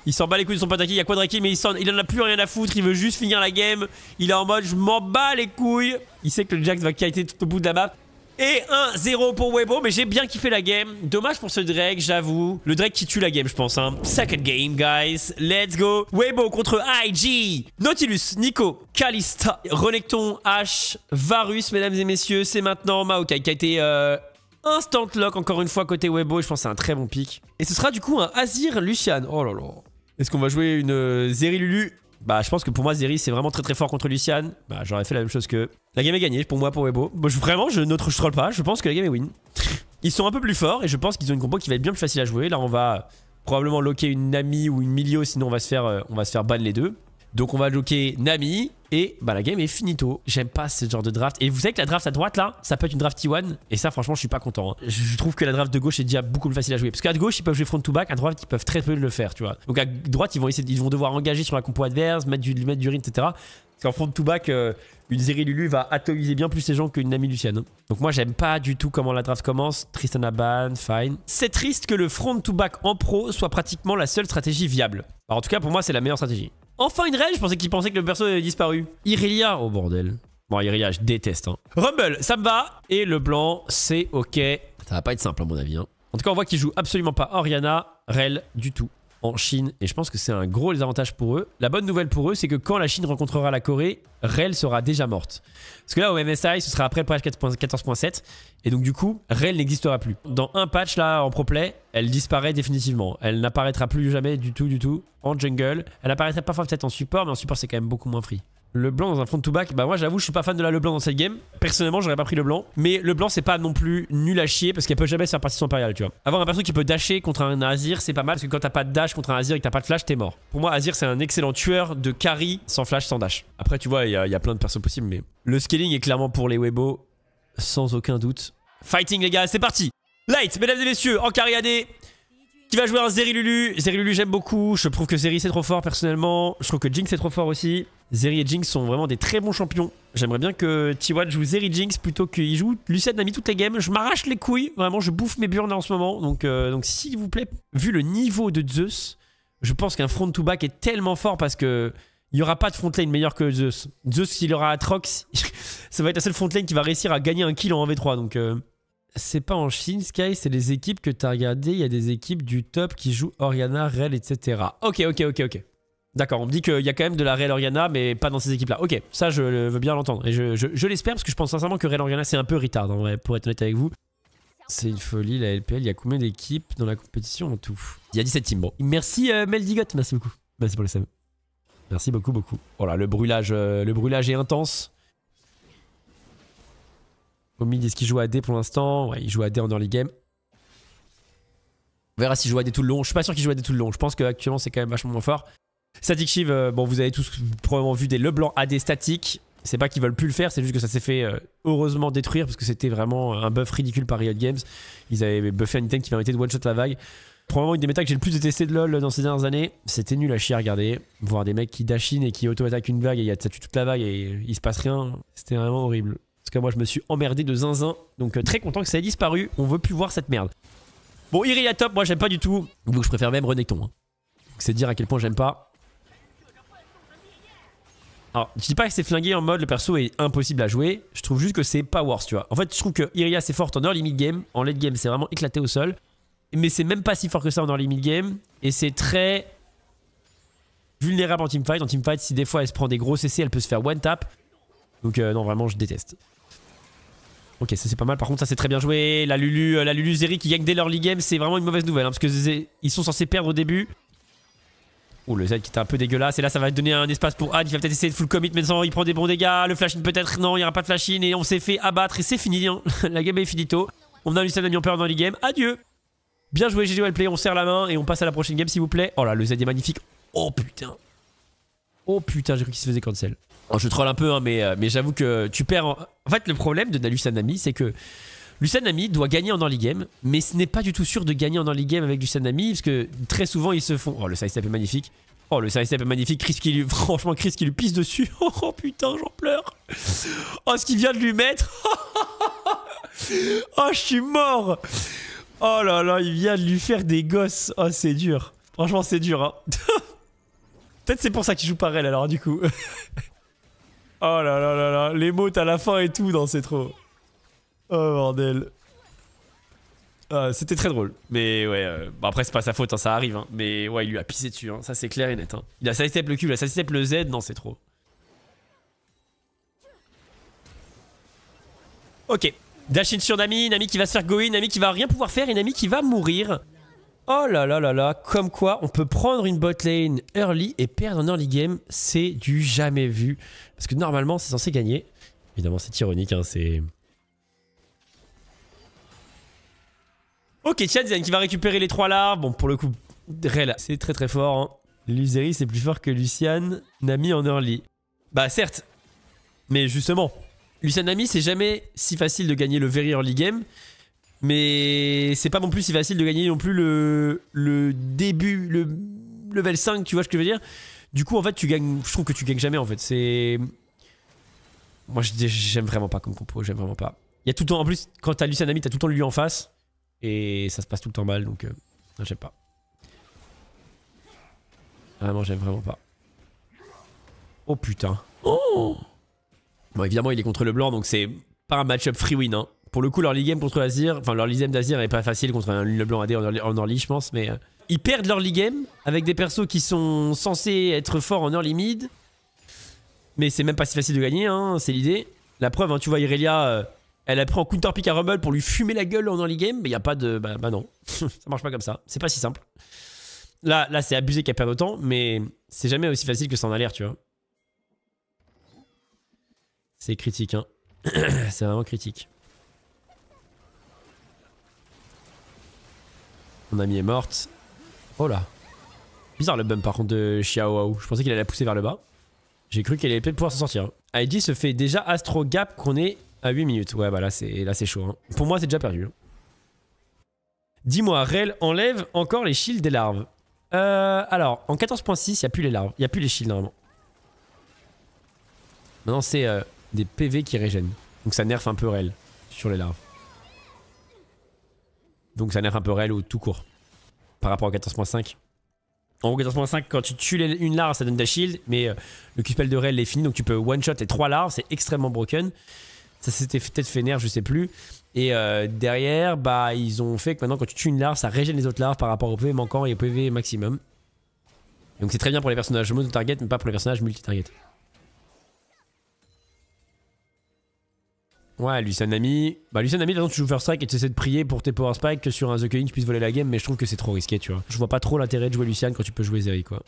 Il s'en bat les couilles de son patakill, il y a Quadra kill, mais il, il en a plus rien à foutre. Il veut juste finir la game. Il est en mode, je m'en bats les couilles. Il sait que le Jax va kiter tout au bout de la map. Et un zéro pour Weibo, mais j'ai bien kiffé la game. Dommage pour ce Drake, j'avoue. Le Drake qui tue la game, je pense. Hein. Second game, guys. Let's go. Weibo contre I G. Nautilus, Nico, Kalista, Renekton, H, Varus, mesdames et messieurs. C'est maintenant Maokai qui a été euh, instant lock, encore une fois, côté Weibo. Je pense que c'est un très bon pick. Et ce sera du coup un Azir, Lucian. Oh là là. Est-ce qu'on va jouer une euh, Zeri Lulu? Bah je pense que pour moi Zeri c'est vraiment très très fort contre Lucian. Bah j'aurais fait la même chose que... La game est gagnée pour moi pour Weibo. Bon, je, vraiment je ne troll pas, je pense que la game est win. Ils sont un peu plus forts et je pense qu'ils ont une compo qui va être bien plus facile à jouer. Là on va probablement loquer une Nami ou une Milio, sinon on va se faire, euh, on va se faire ban les deux. Donc on va loquer Nami et bah la game est finito. J'aime pas ce genre de draft. Et vous savez que la draft à droite là, ça peut être une draft T un. Et ça franchement je suis pas content, hein. Je trouve que la draft de gauche est déjà beaucoup plus facile à jouer. Parce qu'à gauche ils peuvent jouer front to back, à droite ils peuvent très peu le faire, tu vois. Donc à droite ils vont essayer, ils vont devoir engager sur la compo adverse, mettre du, mettre du ring, et cetera. Parce qu'en front to back, euh, une Zeri Lulu va atomiser bien plus les gens qu'une Nami Lucian. Donc moi j'aime pas du tout comment la draft commence. Tristana ban, fine. C'est triste que le front to back en pro soit pratiquement la seule stratégie viable. Alors, en tout cas pour moi c'est la meilleure stratégie. Enfin une Rell, je pensais qu'il pensait que le perso avait disparu. Irelia, oh bordel. Bon, Irelia, je déteste, hein. Rumble, ça me va. Et Leblanc, c'est ok. Ça va pas être simple à mon avis, hein. En tout cas, on voit qu'ils jouent absolument pas Oriana, Rell du tout en Chine. Et je pense que c'est un gros désavantage pour eux. La bonne nouvelle pour eux, c'est que quand la Chine rencontrera la Corée, Rell sera déjà morte. Parce que là, au M S I, ce sera après le patch quatorze point sept. Et donc du coup, Rell n'existera plus. Dans un patch là, en pro-play, elle disparaît définitivement. Elle n'apparaîtra plus jamais du tout, du tout en jungle. Elle apparaîtrait parfois peut-être en support, mais en support, c'est quand même beaucoup moins free. Leblanc dans un front to back, bah moi j'avoue je suis pas fan de la Leblanc dans cette game. Personnellement j'aurais pas pris Leblanc. Mais Leblanc c'est pas non plus nul à chier parce qu'elle peut jamais se faire partie son impérial, tu vois. Avoir un perso qui peut dasher contre un Azir c'est pas mal parce que quand t'as pas de dash contre un Azir et que t'as pas de flash t'es mort. Pour moi Azir c'est un excellent tueur de carry sans flash sans dash. Après tu vois il y, y a plein de persos possibles mais le scaling est clairement pour les Weibo sans aucun doute. Fighting les gars c'est parti. Light mesdames et messieurs en carry A D. Qui va jouer un Zeri Lulu. Zeri Lulu j'aime beaucoup, je trouve que Zeri c'est trop fort personnellement, je trouve que Jinx c'est trop fort aussi. Zeri et Jinx sont vraiment des très bons champions. J'aimerais bien que T un joue Zeri Jinx plutôt qu'il joue Lucian Nami toutes les games. Je m'arrache les couilles, vraiment je bouffe mes burnes en ce moment. Donc euh, donc s'il vous plaît, vu le niveau de Zeus, je pense qu'un front to back est tellement fort parce que il n'y aura pas de front lane meilleur que Zeus. Zeus il aura Aatrox, ça va être la seule front lane qui va réussir à gagner un kill en un v trois donc... Euh c'est pas en Chine, Sky, c'est les équipes que t'as regardé. Il y a des équipes du top qui jouent Oriana, Rell, et cetera. Ok, ok, ok, ok. D'accord, on me dit qu'il y a quand même de la Rell Oriana, mais pas dans ces équipes-là. Ok, ça je veux bien l'entendre. Et je, je, je l'espère, parce que je pense sincèrement que Rell Oriana, c'est un peu retard, en vrai, pour être honnête avec vous. C'est une folie, la L P L. Il y a combien d'équipes dans la compétition en tout? Il y a dix-sept teams, bon. Merci euh, Meldigot, merci beaucoup. Merci pour le S M. Merci beaucoup, beaucoup. Oh là, le brûlage, euh, le brûlage est intense. Au mid, est-ce qu'il joue A D pour l'instant? Ouais, il joue A D en early game. On verra s'il joue A D tout le long. Je suis pas sûr qu'il joue A D tout le long. Je pense qu'actuellement, c'est quand même vachement moins fort. Static Shiv, euh, bon, vous avez tous probablement vu des Leblanc A D statiques. C'est pas qu'ils veulent plus le faire, c'est juste que ça s'est fait euh, heureusement détruire parce que c'était vraiment un buff ridicule par Riot Games. Ils avaient buffé un item qui permettait de one-shot la vague. Probablement une des méta que j'ai le plus détesté de LoL dans ces dernières années. C'était nul à chier à regarder. Voir des mecs qui dashinent et qui auto-attaquent une vague et ça tue toute la vague et il se passe rien. C'était vraiment horrible. Parce que moi je me suis emmerdé de zinzin. Donc euh, très content que ça ait disparu. On veut plus voir cette merde. Bon, Irelia top, moi j'aime pas du tout. Donc je préfère même Renekton, hein. C'est dire à quel point j'aime pas. Alors je dis pas que c'est flingué en mode le perso est impossible à jouer. Je trouve juste que c'est pas worse, tu vois. En fait je trouve que Irelia c'est forte en early mid game. En late game c'est vraiment éclaté au sol. Mais c'est même pas si fort que ça en early mid game. Et c'est très vulnérable en teamfight. En teamfight si des fois elle se prend des gros C C elle peut se faire one tap. Donc euh, non vraiment je déteste. Ok, ça c'est pas mal, par contre ça c'est très bien joué. La Lulu, la Lulu Zeri qui gagne dès l'early game, c'est vraiment une mauvaise nouvelle, hein, parce que ils sont censés perdre au début. Oh, le Z qui était un peu dégueulasse, et là ça va donner un espace pour Ad, il va peut-être essayer de full commit, mais non, il prend des bons dégâts, le flash in peut-être, non, il n'y aura pas de flash in, et on s'est fait abattre, et c'est fini, hein. La game est finito. On a Lucian Nami en peur dans l'early game, adieu. Bien joué, G G, well play, on serre la main, et on passe à la prochaine game s'il vous plaît. Oh là, le Z est magnifique, oh putain. Oh putain, j'ai cru qu'il se faisait cancel. Alors, je troll un peu, hein, mais, mais j'avoue que tu perds. En... en fait, le problème de Lucian Nami, c'est que Lucian Nami doit gagner en early game, mais ce n'est pas du tout sûr de gagner en early game avec Lucian Nami, parce que très souvent ils se font. Oh, le side step est magnifique. Oh, le side step est magnifique. Crisp qui lui... Franchement, Crisp qui lui pisse dessus. Oh putain, j'en pleure. Oh, ce qu'il vient de lui mettre. Oh, je suis mort. Oh là là, il vient de lui faire des gosses. Oh, c'est dur. Franchement, c'est dur, hein. Peut-être c'est pour ça qu'il joue par elle alors du coup. Oh là là là là, les mots à la fin et tout, non c'est trop. Oh bordel. Euh, C'était très drôle, mais ouais, euh, bah après c'est pas sa faute, hein, ça arrive, hein, mais ouais il lui a pissé dessus, hein, ça c'est clair et net. Hein. Il a sidestep le Q, il a sidestep le Z, non c'est trop. Ok, Dashin sur Nami, Nami qui va se faire go in, Nami qui va rien pouvoir faire et Nami qui va mourir. Oh là là là là, comme quoi on peut prendre une bot lane early et perdre en early game, c'est du jamais vu. Parce que normalement c'est censé gagner. Évidemment c'est ironique, hein, c'est... Ok, Tianzen qui va récupérer les trois larves. Bon pour le coup, Rell c'est très très fort, hein. Zeri c'est plus fort que Lucian, Nami en early. Bah certes, mais justement, Lucian, Nami c'est jamais si facile de gagner le very early game, mais c'est pas non plus si facile de gagner non plus le, le début, le level cinq, tu vois ce que je veux dire. Du coup en fait tu gagnes, je trouve que tu gagnes jamais en fait, c'est... Moi j'aime vraiment pas comme compo, j'aime vraiment pas. Il y a tout le temps, en plus quand t'as Lucian, Nami t'as tout le temps lui en face, et ça se passe tout le temps mal, donc euh, j'aime pas. Vraiment, j'aime vraiment pas. Oh putain. Oh. Bon, évidemment, il est contre Leblanc, donc c'est pas un match-up free win. Hein. Pour le coup, leur league game contre Azir, enfin leur league game d'Azir n'est pas facile contre un Leblanc A D en early, je pense, mais... Ils perdent leur league game avec des persos qui sont censés être forts en early mid. Mais c'est même pas si facile de gagner, hein, c'est l'idée. La preuve, hein, tu vois, Irelia, elle a pris en counter pick à Rumble pour lui fumer la gueule en early game, mais il n'y a pas de... Bah, bah non, ça marche pas comme ça, c'est pas si simple. Là, là c'est abusé qu'elle perde autant, mais c'est jamais aussi facile que s'en aller, tu vois. C'est critique, hein. C'est vraiment critique. Mon ami est morte. Oh là. Bizarre le bump par contre de Xiaohao. Je pensais qu'il allait la pousser vers le bas. J'ai cru qu'elle allait peut-être pouvoir s'en sortir. I G se fait déjà Astro Gap qu'on est à huit minutes. Ouais, bah là c'est chaud. Hein. Pour moi, c'est déjà perdu. Hein. Dis-moi, Rell enlève encore les shields des larves. Euh, alors, en quatorze point six, il n'y a plus les larves. Il n'y a plus les shields, normalement. Maintenant, c'est euh, des P V qui régènent. Donc, ça nerf un peu Rell sur les larves. Donc, ça nerf un peu Rell au tout court. Par rapport au quatorze point cinq. En gros, quatorze point cinq, quand tu tues les, une larve, ça donne des shields. Mais euh, le Q-spell de Rell est fini. Donc, tu peux one-shot les trois larves. C'est extrêmement broken. Ça s'était peut-être fait nerf, je sais plus. Et euh, derrière, bah ils ont fait que maintenant quand tu tues une larve, ça régène les autres larves par rapport au P V manquant et au P V maximum. Donc c'est très bien pour les personnages mono-target, mais pas pour les personnages multi-target. Ouais, Lucian Nami. Bah Lucian Nami, de toute façon tu joues first strike et tu essaies de prier pour tes power spike que sur un The Killing tu puisses voler la game, mais je trouve que c'est trop risqué, tu vois. Je vois pas trop l'intérêt de jouer Lucian quand tu peux jouer Zeri, quoi.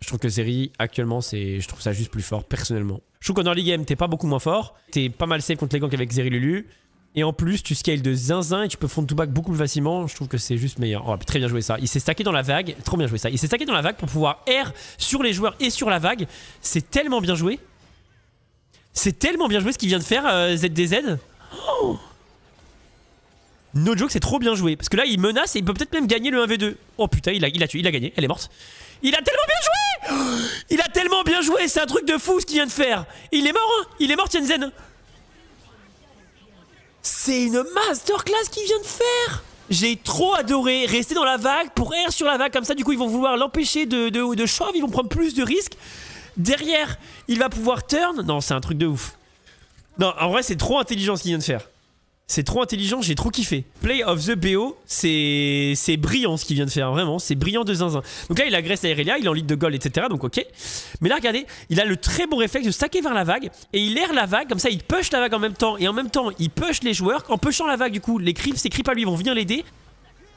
Je trouve que Zeri, actuellement, c'est, je trouve ça juste plus fort, personnellement. Je trouve qu'en early game, t'es pas beaucoup moins fort. T'es pas mal safe contre les ganks avec Zeri Lulu. Et en plus, tu scales de zinzin et tu peux front to back beaucoup plus facilement. Je trouve que c'est juste meilleur. Oh, très bien joué ça. Il s'est stacké dans la vague. Trop bien joué ça. Il s'est stacké dans la vague pour pouvoir air sur les joueurs et sur la vague. C'est tellement bien joué. C'est tellement bien joué ce qu'il vient de faire, euh, Z D Z. Oh, no joke, c'est trop bien joué. Parce que là, il menace et il peut peut-être même gagner le un v deux. Oh putain, il a, il a tué, il a gagné. Elle est morte. Il a tellement bien joué. Il a tellement bien joué, c'est un truc de fou ce qu'il vient de faire. Il est mort, hein. Il est mort Tianzen. C'est une masterclass qu'il vient de faire. J'ai trop adoré, rester dans la vague pour air sur la vague. Comme ça du coup ils vont vouloir l'empêcher de, de, de shove, ils vont prendre plus de risques. Derrière, il va pouvoir turn. Non, c'est un truc de ouf. Non, en vrai c'est trop intelligent ce qu'il vient de faire. C'est trop intelligent, j'ai trop kiffé. Play of the B O, c'est brillant ce qu'il vient de faire, vraiment, c'est brillant de zinzin. Donc là, il agresse à Irelia, il est en lead de goal, et cetera. Donc ok. Mais là, regardez, il a le très bon réflexe de stacker vers la vague, et il erre la vague, comme ça, il push la vague en même temps, et en même temps, il push les joueurs. En pushant la vague, du coup, les creeps, ces creeps à lui vont venir l'aider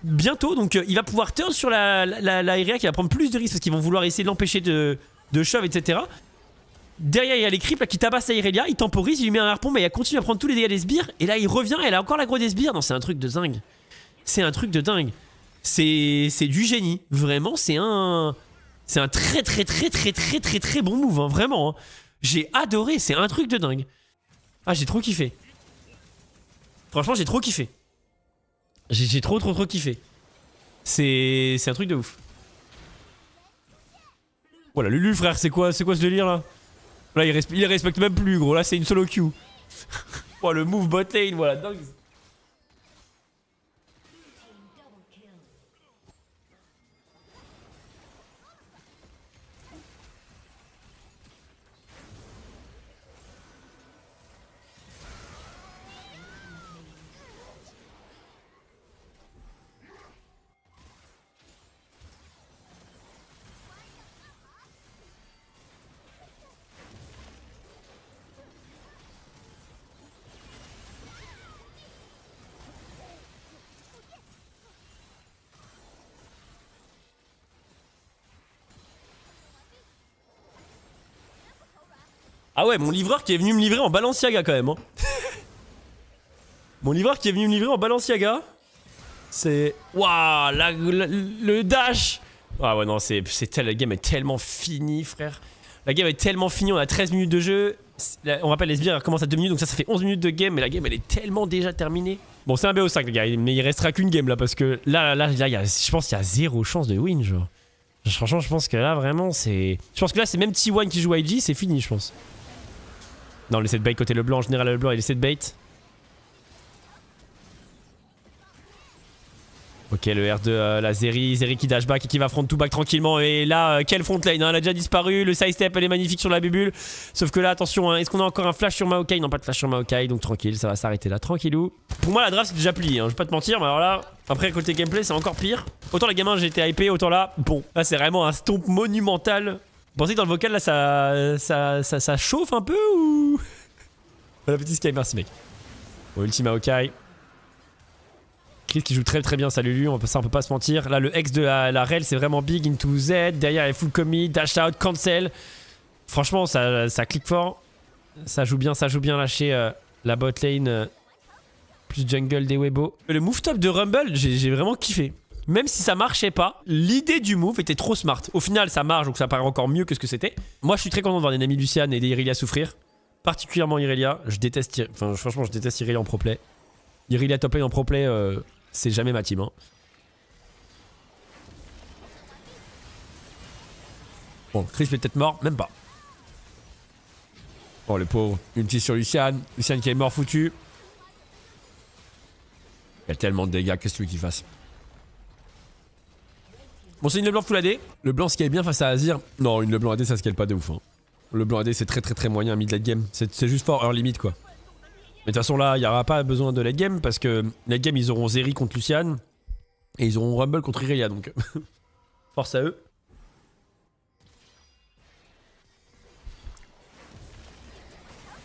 bientôt. Donc euh, il va pouvoir turn sur la, la, la, la Irelia qui va prendre plus de risques parce qu'ils vont vouloir essayer de l'empêcher de, de shove, et cetera. Derrière il y a les creeps là, qui tabassent à Irelia, il temporise, il lui met un harpon mais il continue à prendre tous les dégâts des sbires. Et là il revient et elle a encore l'aggro des sbires. Non c'est un truc de dingue. C'est un truc de dingue. C'est du génie. Vraiment c'est un... C'est un très très très très très très très bon move hein. Vraiment hein. J'ai adoré, c'est un truc de dingue. Ah j'ai trop kiffé. Franchement j'ai trop kiffé. J'ai trop trop trop kiffé. C'est un truc de ouf. Voilà Lulu frère, c'est quoi, c'est quoi ce délire là? Là il, resp il respecte même plus gros, là c'est une solo queue. Oh le move bot lane, voilà dingue. Ah ouais, mon livreur qui est venu me livrer en Balenciaga quand même. Hein. Mon livreur qui est venu me livrer en Balenciaga. C'est... Waouh, le dash. Ah ouais, non, c'est la game est tellement finie, frère. La game est tellement finie, on a treize minutes de jeu. On rappelle, les sbires commencent à deux minutes, donc ça, ça fait onze minutes de game, mais la game, elle est tellement déjà terminée. Bon, c'est un B O cinq, les gars, mais il restera qu'une game, là, parce que là, là, là, y a, je pense qu'il y a zéro chance de win, genre. Franchement, je pense que là, vraiment, c'est... Je pense que là, c'est même T un qui joue I G, c'est fini, je pense. Non, le set bait côté Leblanc, en général, Leblanc, il essaie de bait. Ok, le R deux, euh, la Zeri, Zeri qui dash back et qui va front to back tranquillement. Et là, euh, quelle front lane, hein, elle a déjà disparu. Le side step, elle est magnifique sur la bubule. Sauf que là, attention, hein, est-ce qu'on a encore un flash sur Maokai? Non, pas de flash sur Maokai, donc tranquille, ça va s'arrêter là, tranquillou. Pour moi, la draft, c'est déjà plié, hein, je vais pas te mentir, mais alors là, après, côté gameplay, c'est encore pire. Autant les gamins, j'étais hypé, autant là, bon. Là, c'est vraiment un stomp monumental. Vous pensez que dans le vocal, là, ça, ça, ça, ça chauffe un peu ou... Voilà, petit Sky, merci, mec. Bon, ulti Maokai. Crisp qui joue très très bien, ça Lulu, on peut, ça on peut pas se mentir. Là le ex de la, la Rell c'est vraiment big, into Z, derrière elle est full commit, dash out, cancel. Franchement ça, ça clique fort, ça joue bien, ça joue bien lâcher euh, la bot lane, euh, plus jungle des Weibo. Le move top de Rumble, j'ai vraiment kiffé. Même si ça marchait pas, l'idée du move était trop smart. Au final ça marche donc ça paraît encore mieux que ce que c'était. Moi je suis très content de voir des Nami Lucian et des Irelia souffrir. Particulièrement Irelia, je déteste, enfin franchement je déteste Irelia en pro play. Irelia top lane en pro play... Euh, c'est jamais ma team. Hein. Bon, Crisp est peut-être mort, même pas. Oh, le pauvre. Ulti sur Lucian. Lucian qui est mort foutu. Il y a tellement de dégâts, qu'est-ce que tu veux qu'il fasse? Bon, c'est une Leblanc full A D. Leblanc scale bien face à Azir. Non, une Leblanc A D, ça scale pas de ouf. Hein. Leblanc A D, c'est très très très moyen mid-late game. C'est juste fort, early mid quoi. Mais de toute façon là, il n'y aura pas besoin de late game parce que late game ils auront Zeri contre Lucian et ils auront Rumble contre Irelia donc force à eux.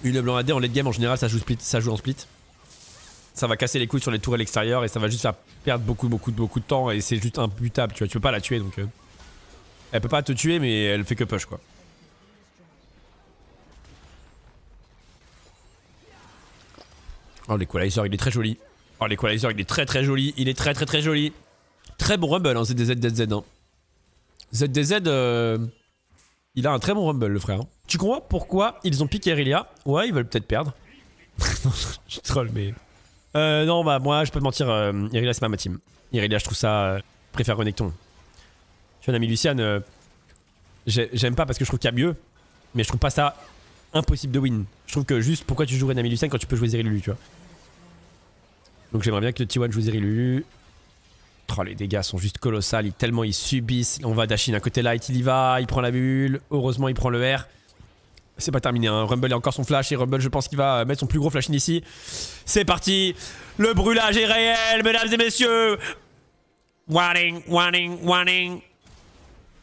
Une Leblanc A D en late game en général ça joue, split, ça joue en split. Ça va casser les couilles sur les tours à l'extérieur et ça va juste faire perdre beaucoup beaucoup beaucoup de temps et c'est juste imputable tu vois, tu peux pas la tuer donc euh... elle peut pas te tuer mais elle fait que push quoi. Oh l'équalizer il est très joli. Oh l'équalizer il est très très joli. Il est très très très joli. Très bon rumble hein, Z D Z Z D Z. Hein. Z D Z euh, il a un très bon rumble le frère. Hein. Tu comprends pourquoi ils ont piqué Irelia? Ouais ils veulent peut-être perdre. Non je troll mais... Euh, non bah moi je peux te mentir, euh, Irelia c'est pas ma team. Irelia je trouve ça... Euh, je préfère Renekton. Tu vois Nami Lucian, euh, j'aime pas parce que je trouve qu'il y a mieux. Mais je trouve pas ça... impossible de win. Je trouve que juste pourquoi tu jouerais Nami Lucian quand tu peux jouer Zeri Lulu, tu vois. Donc j'aimerais bien que T un joue Zeri Lulu. Oh, les dégâts sont juste colossales, ils, tellement ils subissent. On va Dashin d'un côté light, il y va, il prend la bulle. Heureusement, il prend le R. C'est pas terminé, hein. Rumble a encore son flash et Rumble, je pense qu'il va mettre son plus gros flash in ici. C'est parti. Le brûlage est réel, mesdames et messieurs. Warning, warning, warning.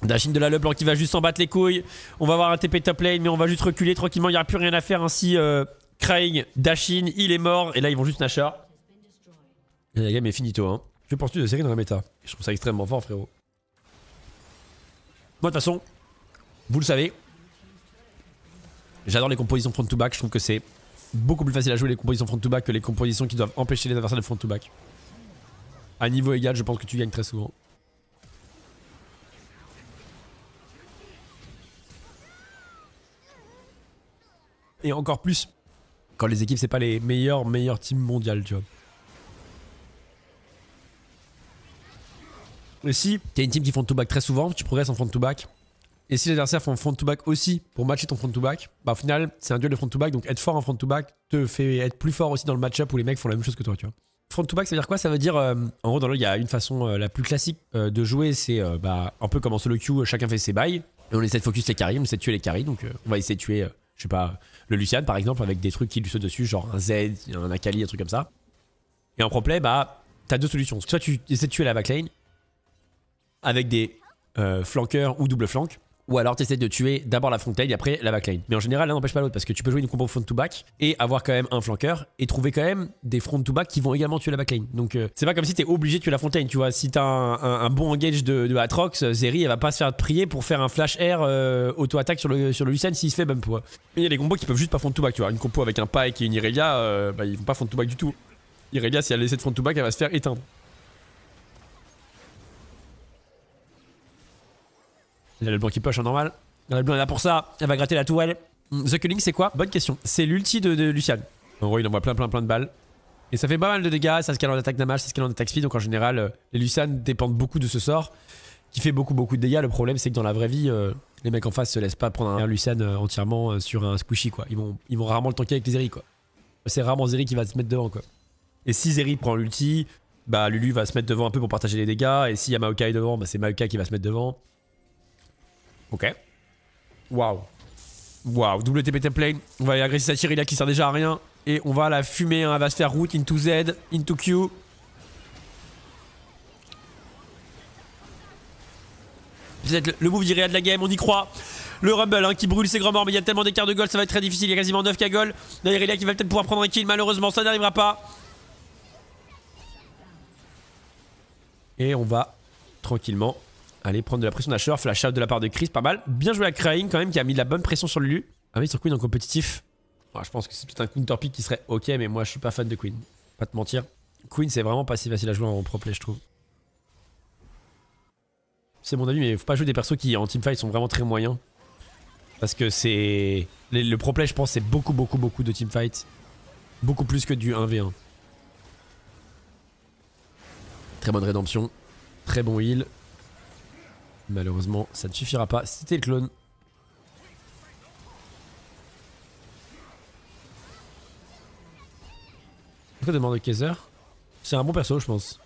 Dashin de la Leblanc qui va juste s'en battre les couilles. On va avoir un T P top lane, mais on va juste reculer tranquillement. Il n'y aura plus rien à faire. Ainsi, euh, Crying, Dashin, il est mort. Et là, ils vont juste Nashor. Et la game est finito. Hein. Je pense plus de série dans la méta. Je trouve ça extrêmement fort, frérot. Moi, de toute façon, vous le savez, j'adore les compositions front-to-back. Je trouve que c'est beaucoup plus facile à jouer les compositions front-to-back que les compositions qui doivent empêcher les adversaires de front-to-back. À niveau égal, je pense que tu gagnes très souvent. Et encore plus quand les équipes c'est pas les meilleures meilleures teams mondiales tu vois. Et si t'as une team qui font front-to-back très souvent, tu progresses en front-to-back. Et si les adversaires font front-to-back aussi pour matcher ton front-to-back, bah au final c'est un duel de front-to-back donc être fort en front-to-back te fait être plus fort aussi dans le match-up où les mecs font la même chose que toi tu vois. Front-to-back ça veut dire quoi? Ça veut dire euh, en gros dans le il y a une façon euh, la plus classique euh, de jouer c'est euh, bah un peu comme en solo queue, chacun fait ses bails et on essaie de focus les carries, on essaie de tuer les carries donc euh, on va essayer de tuer euh, je sais pas, le Lucian par exemple avec des trucs qui lui sautent dessus, genre un Z, un Akali, un truc comme ça. Et en pro-play, bah, t'as deux solutions. Soit tu essaies de tuer la backlane avec des euh, flanqueurs ou double flank, ou alors t'essaies de tuer d'abord la front lane et après la backlane. Mais en général, l'un n'empêche pas l'autre parce que tu peux jouer une combo front-to-back et avoir quand même un flanqueur et trouver quand même des front-to-back qui vont également tuer la backlane. Donc euh, c'est pas comme si t'es obligé de tuer la front lane, tu vois. Si t'as un, un, un bon engage de, de Aatrox, Zeri, elle va pas se faire prier pour faire un flash air euh, auto-attaque sur le, sur le Lucian s'il se fait bump. Mais il y a des combos qui peuvent juste pas front-to-back, tu vois. Une compo avec un Pike et une Irelia, euh, bah ils vont pas front-to-back du tout. Irelia, si elle essaie de front-to-back, elle va se faire éteindre. Il y a Leblanc qui push en normal. Leblanc est là pour ça. Elle va gratter la tourelle. The Culling, c'est quoi? Bonne question. C'est l'ulti de, de Lucian. En gros, il envoie plein, plein, plein de balles. Et ça fait pas mal de dégâts. Ça se cale en attaque damage, ça se cale en attaque speed. Donc en général, les Lucian dépendent beaucoup de ce sort qui fait beaucoup, beaucoup de dégâts. Le problème, c'est que dans la vraie vie, euh, les mecs en face se laissent pas prendre un Lucian entièrement euh, sur un squishy, quoi. Ils vont, ils vont rarement le tanker avec les Zeri, quoi. C'est rarement Zeri qui va se mettre devant, quoi. Et si Zeri prend l'ulti, bah Lulu va se mettre devant un peu pour partager les dégâts. Et s'il y a Maokai devant, bah c'est Maokai qui va se mettre devant. Ok. Waouh. Waouh. Double T P template. On va aller agresser sa Irelia qui sert déjà à rien. Et on va la fumer. Hein. Elle va se faire route into Z, into Q. Peut-être le move d'Irelia de la game, on y croit. Le Rumble hein, qui brûle ses grands morts, mais il y a tellement d'écart de goal, ça va être très difficile. Il y a quasiment neuf K-Gold. Là, Irelia qui va peut-être pouvoir prendre un kill, malheureusement, ça n'arrivera pas. Et on va tranquillement aller prendre de la pression d'Nashor. Flash out de la part de Crisp, pas mal. Bien joué à Crying quand même, qui a mis de la bonne pression sur Lulu. Ah oui, sur Queen en compétitif. Alors, je pense que c'est peut-être un counter pick qui serait ok, mais moi je suis pas fan de Queen. Pas te mentir. Queen, c'est vraiment pas si facile à jouer en pro play, je trouve. C'est mon avis, mais faut pas jouer des persos qui en teamfight sont vraiment très moyens. Parce que c'est... Le pro play, je pense, c'est beaucoup, beaucoup, beaucoup de teamfight. Beaucoup plus que du un v un. Très bonne rédemption. Très bon heal. Malheureusement, ça ne suffira pas. C'était le clone. Pourquoi demande de Kaiser? C'est un bon perso, je pense.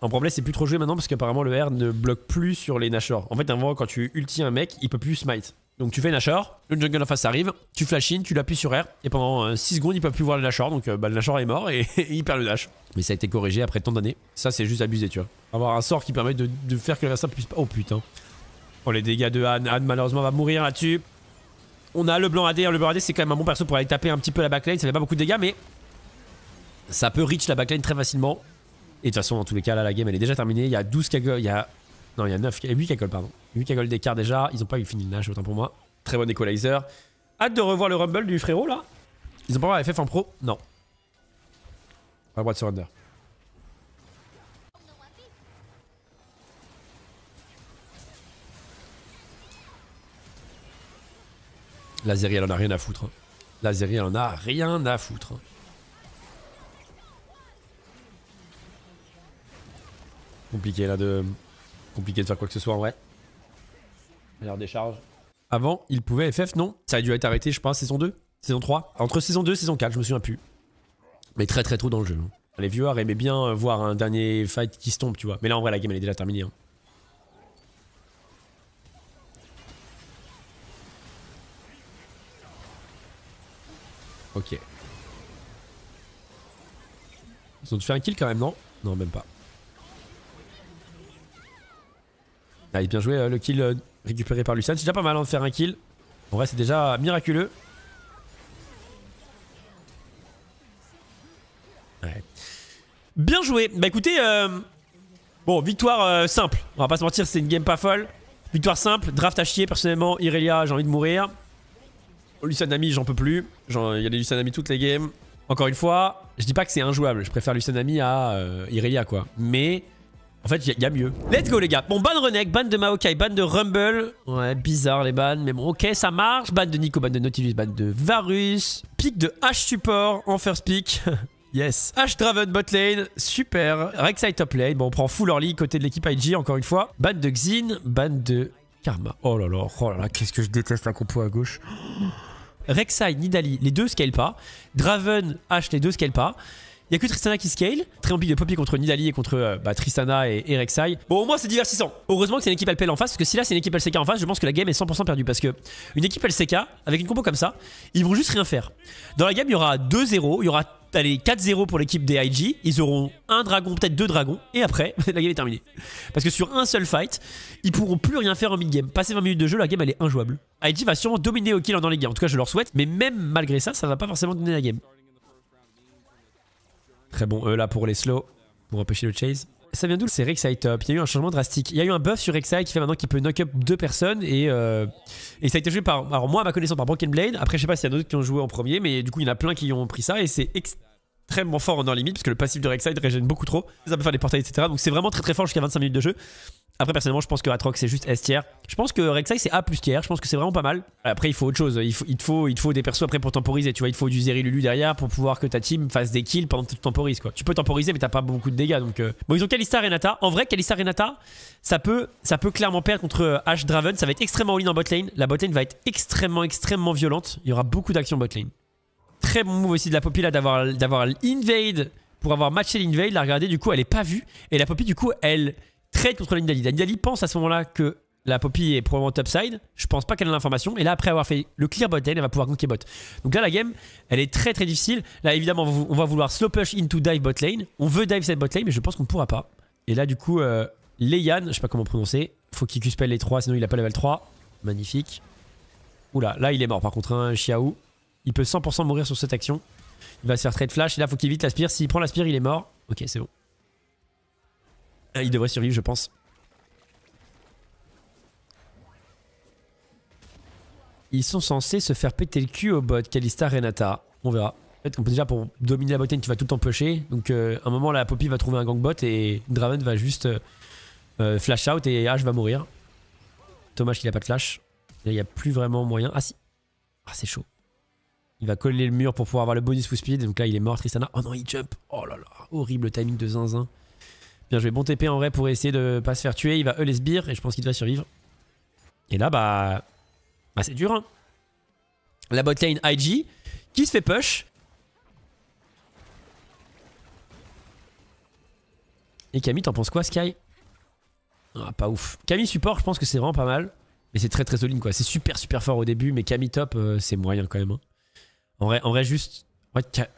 En problème, c'est plus trop joué maintenant parce qu'apparemment le R ne bloque plus sur les Nashor. En fait, avant, quand tu ultis un mec, il peut plus smite. Donc tu fais Nashor, le jungle en face arrive, tu flash in, tu l'appuies sur R et pendant euh, six secondes, ils peuvent plus voir le Nashor. Donc euh, bah, le Nashor est mort et il perd le dash. Mais ça a été corrigé après tant d'années. Ça, c'est juste abusé, tu vois. Avoir un sort qui permet de, de faire que le reste puisse pas. Oh putain. Oh, les dégâts de Anne. Anne, malheureusement, va mourir là-dessus. On a Leblanc A D. Leblanc A D, c'est quand même un bon perso pour aller taper un petit peu la backlane. Ça fait pas beaucoup de dégâts, mais ça peut reach la backlane très facilement. Et de toute façon, dans tous les cas, là, la game elle est déjà terminée. Il y a douze K-Gold, il y a. Non, il y a neuf, huit K-Gold, pardon. huit K-Gold d'écart déjà. Ils ont pas eu fini le Nash, autant pour moi. Très bon equalizer. Hâte de revoir le Rumble du frérot là. Ils ont pas avoir la F F en pro? Non. Pas le droit de surrender. La Zeri, elle en a rien à foutre. Hein. La Zeri, elle en a rien à foutre. Hein. Compliqué là de... Compliqué de faire quoi que ce soit en vrai. L'air des charges. Avant, il pouvait F F, non? Ça a dû être arrêté, je pense, saison deux? Saison trois? Entre saison deux et saison quatre, je me souviens plus. Mais très très tôt dans le jeu. Les viewers aimaient bien voir un dernier fight qui se tombe, tu vois. Mais là, en vrai, la game, elle est déjà terminée. Hein. Ok. Ils ont dû faire un kill quand même, non? Non, même pas. Ah, bien joué, euh, le kill euh, récupéré par Lucian. C'est déjà pas mal hein, de faire un kill. En vrai, c'est déjà miraculeux. Ouais. Bien joué. Bah écoutez, euh... bon, victoire euh, simple. On va pas se mentir, c'est une game pas folle. Victoire simple, draft à chier. Personnellement, Irelia, j'ai envie de mourir. Lucian Nami, j'en peux plus. Il y a des Lucian Nami toutes les games. Encore une fois, je dis pas que c'est injouable. Je préfère Lucian Nami à euh, Irelia, quoi. Mais. En fait, il y, y a mieux. Let's go, les gars. Bon, ban Renekton, ban de Maokai, ban de Rumble. Ouais, bizarre les bans, mais bon, ok, ça marche. Ban de Nico, ban de Nautilus, ban de Varus. Pick de H support en first pick. Yes. H Draven bot lane, super. Rek'Sai top lane. Bon, on prend full early côté de l'équipe I G, encore une fois. Ban de Xin, ban de Karma. Oh là là, oh là là, qu'est-ce que je déteste la compo à gauche. Rek'Sai, Nidalee, les deux scale pas. Draven, H, les deux scale pas. Il n'y a que Tristana qui scale. Très ambigu de Poppy contre Nidalee et contre euh, bah, Tristana et, et Rek'Sai. Bon, au moins, c'est divertissant. Heureusement que c'est une équipe L P L en face. Parce que si là, c'est une équipe L C K en face, je pense que la game est cent pour cent perdue. Parce que une équipe L C K, avec une compo comme ça, ils vont juste rien faire. Dans la game, il y aura deux zéro. Il y aura quatre zéro pour l'équipe des I G. Ils auront un dragon, peut-être deux dragons. Et après, la game est terminée. Parce que sur un seul fight, ils pourront plus rien faire en mid-game. Passer vingt minutes de jeu, la game, elle est injouable. I G va sûrement dominer au kill dans les games. En tout cas, je leur souhaite. Mais même malgré ça, ça va pas forcément donner la game. Très bon E là pour les slow, pour empêcher le chase. Ça vient d'où? C'est Rek'Sai top. Il y a eu un changement drastique. Il y a eu un buff sur Rek'Sai qui fait maintenant qu'il peut knock up deux personnes et, euh, et ça a été joué par, alors moi à ma connaissance, par Broken Blade. Après je sais pas s'il y en a d'autres qui ont joué en premier, mais du coup il y en a plein qui ont pris ça et c'est extrêmement fort en hors limite parce que le passif de Rek'Sai régène beaucoup trop. Ça peut faire des portails, et cetera. Donc c'est vraiment très très fort jusqu'à vingt-cinq minutes de jeu. Après, personnellement, je pense que Aatrox c'est juste S tier. Je pense que Rek'Sai c'est A plus tier. Je pense que c'est vraiment pas mal. Après, il faut autre chose. Il, faut, il, te, faut, il te faut des persos après pour temporiser. Tu vois, il te faut du Zeri Lulu derrière pour pouvoir que ta team fasse des kills pendant que tu temporises, quoi. Tu peux temporiser, mais t'as pas beaucoup de dégâts. Donc, euh... bon, ils ont Kalista Renata. En vrai, Kalista Renata, ça peut, ça peut clairement perdre contre H Draven. Ça va être extrêmement all-in en botlane. La botlane va être extrêmement, extrêmement violente. Il y aura beaucoup d'actions botlane. Très bon move aussi de la Poppy là d'avoir l'invade pour avoir matché l'invade. La regardez, du coup, elle est pas vue. Et la Poppy, du coup, elle trade contre la Nidalee. La Nidalee pense à ce moment-là que la Poppy est probablement topside. Je pense pas qu'elle a l'information. Et là, après avoir fait le clear bot lane, elle va pouvoir ganker bot. Donc là, la game, elle est très très difficile. Là, évidemment, on va vouloir slow push into dive bot lane. On veut dive cette bot lane, mais je pense qu'on ne pourra pas. Et là, du coup, euh, Leian, je sais pas comment prononcer. Faut qu'il cuspelle les trois, sinon il a pas level trois. Magnifique. Oula, là, il est mort par contre, un hein, Xiao. Il peut cent pour cent mourir sur cette action. Il va se faire trade flash. Et là, faut qu'il évite la spire. S'il prend la spire, il est mort. Ok, c'est bon. Il devrait survivre, je pense. Ils sont censés se faire péter le cul au bot Kalista Renata. On verra. Peut-être qu'on peut déjà, pour dominer la botlane, tu vas tout le temps pusher. Donc euh, à un moment, la Poppy va trouver un gank bot et Draven va juste euh, flash out et H va mourir. Dommage qu'il a pas de flash. Là, il n'y a plus vraiment moyen. Ah si. Ah, c'est chaud. Il va coller le mur pour pouvoir avoir le bonus full speed. Donc là, il est mort, Tristana. Oh non, il jump. Oh là là. Horrible timing de zinzin. Bien, je vais bon T P en vrai pour essayer de pas se faire tuer. Il va E les sbires et je pense qu'il va survivre. Et là, bah, bah c'est dur. Hein. La botlane I G qui se fait push. Et Camille, t'en penses quoi, Sky? Ah, pas ouf. Camille support, je pense que c'est vraiment pas mal. Mais c'est très très solide, quoi. C'est super super fort au début, mais Camille top, euh, c'est moyen quand même. Hein. En vrai, en vrai juste...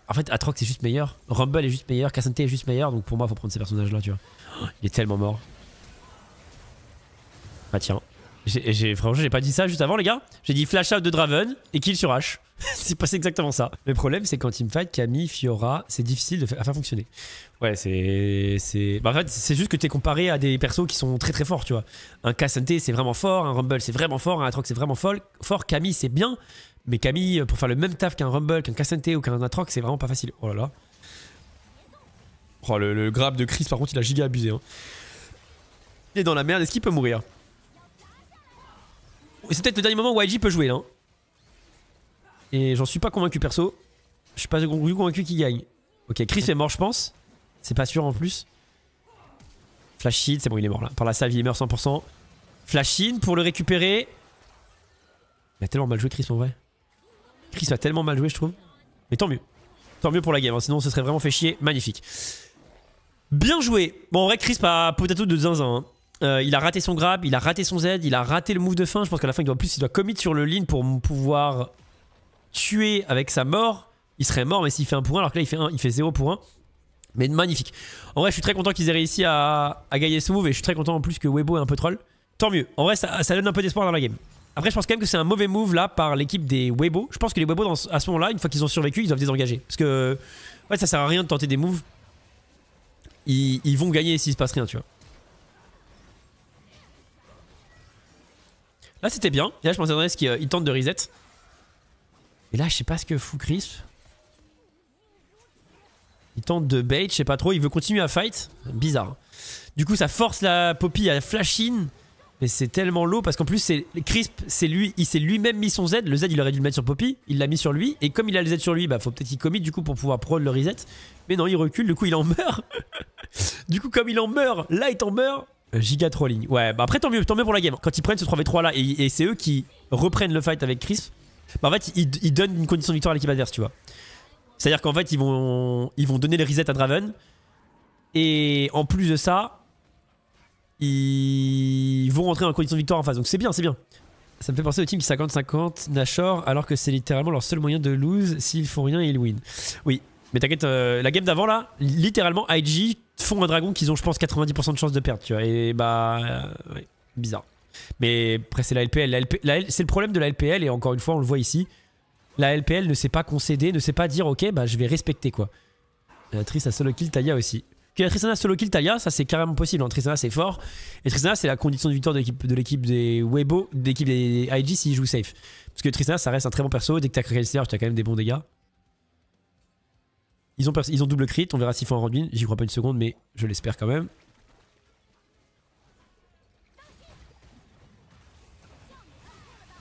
En fait, Aatrox est juste meilleur, Rumble est juste meilleur, K'Sante est juste meilleur, donc pour moi, faut prendre ces personnages-là, tu vois. Il est tellement mort. Ah tiens, j'ai franchement, j'ai pas dit ça juste avant, les gars. J'ai dit flash out de Draven et kill sur H. C'est passé exactement ça. Le problème, c'est qu'en teamfight, Camille, Fiora, c'est difficile de faire, à faire fonctionner. Ouais, c'est... c'est bah, en fait, c'est juste que t'es comparé à des persos qui sont très très forts, tu vois. Un K'Sante, c'est vraiment fort, un Rumble, c'est vraiment fort, un Aatrox, c'est vraiment fort, Camille, c'est bien. Mais Camille, pour faire le même taf qu'un Rumble, qu'un K'Sante ou qu'un Aatrox, c'est vraiment pas facile. Oh là là. Oh, le, le grab de Crisp, par contre, il a giga abusé. Hein. Il est dans la merde, est-ce qu'il peut mourir? C'est peut-être le dernier moment où I G peut jouer, là. Hein. Et j'en suis pas convaincu, perso. Je suis pas convaincu qu'il gagne. Ok, Crisp est mort, je pense. C'est pas sûr, en plus. Flash Shield, c'est bon, il est mort, là. Par la save, il est mort cent pour cent. Flash Shield pour le récupérer. Il a tellement mal joué, Crisp, en vrai. Crisp a tellement mal joué, je trouve. Mais tant mieux. Tant mieux pour la game, hein. Sinon on se serait vraiment fait chier. Magnifique. Bien joué. Bon, en vrai, Crisp a potato de zinzin. Hein. Euh, il a raté son grab, il a raté son Z, il a raté le move de fin. Je pense qu'à la fin, il doit plus, il doit commit sur le lean pour pouvoir tuer avec sa mort. Il serait mort, mais s'il fait un pour un, alors que là, il fait un, il fait zéro pour un. Mais magnifique. En vrai, je suis très content qu'ils aient réussi à, à gagner ce move et je suis très content en plus que Weibo est un peu troll. Tant mieux. En vrai, ça, ça donne un peu d'espoir dans la game. Après, je pense quand même que c'est un mauvais move là par l'équipe des Weibo. Je pense que les Weibo dans, à ce moment-là, une fois qu'ils ont survécu, ils doivent désengager. Parce que ouais, ça sert à rien de tenter des moves. Ils, ils vont gagner s'il se passe rien, tu vois. Là, c'était bien. Et là, je pensais à ce qu'ils euh, tentent de reset. Et là, je sais pas ce que fout Crisp. Il tente de bait, je sais pas trop. Il veut continuer à fight. Bizarre. Du coup, ça force la Poppy à flash in. Mais c'est tellement low parce qu'en plus Crisp, c'est lui, il s'est lui-même mis son Z. Le Z, il aurait dû le mettre sur Poppy, il l'a mis sur lui. Et comme il a le Z sur lui, bah faut peut-être qu'il commit du coup pour pouvoir prod le reset. Mais non, il recule, du coup il en meurt. Du coup comme il en meurt, là il en meurt. Euh, giga trolling. Ouais, bah après tant mieux, tant mieux pour la game. Quand ils prennent ce trois v trois là et, et c'est eux qui reprennent le fight avec Crisp, bah en fait ils, ils donnent une condition de victoire à l'équipe adverse, tu vois. C'est-à-dire qu'en fait ils vont, ils vont donner le reset à Draven. Et en plus de ça... ils vont rentrer dans la condition de victoire en face. Donc c'est bien, c'est bien. Ça me fait penser au team qui cinquante cinquante Nashor, alors que c'est littéralement leur seul moyen de lose. S'ils font rien, ils win. Oui, mais t'inquiète, euh, la game d'avant là, littéralement I G font un dragon qu'ils ont je pense quatre-vingt-dix pour cent de chance de perdre, tu vois. Et bah... Euh, ouais, bizarre. Mais après c'est la L P L. La L P L c'est le problème de la L P L et encore une fois on le voit ici. La L P L ne sait pas concéder, ne sait pas dire ok bah je vais respecter quoi. La Triss a solo kill Taya aussi. Que la Tristana solo kill Taya, ça c'est carrément possible. Hein. Tristana c'est fort. Et Tristana c'est la condition de victoire de l'équipe des Weibo, de l'équipe des I G s'ils jouent safe. Parce que Tristana ça reste un très bon perso. Dès que t'as Kalista, t'as quand même des bons dégâts. Ils ont, ils ont double crit, on verra s'ils font un round win. J'y crois pas une seconde, mais je l'espère quand même.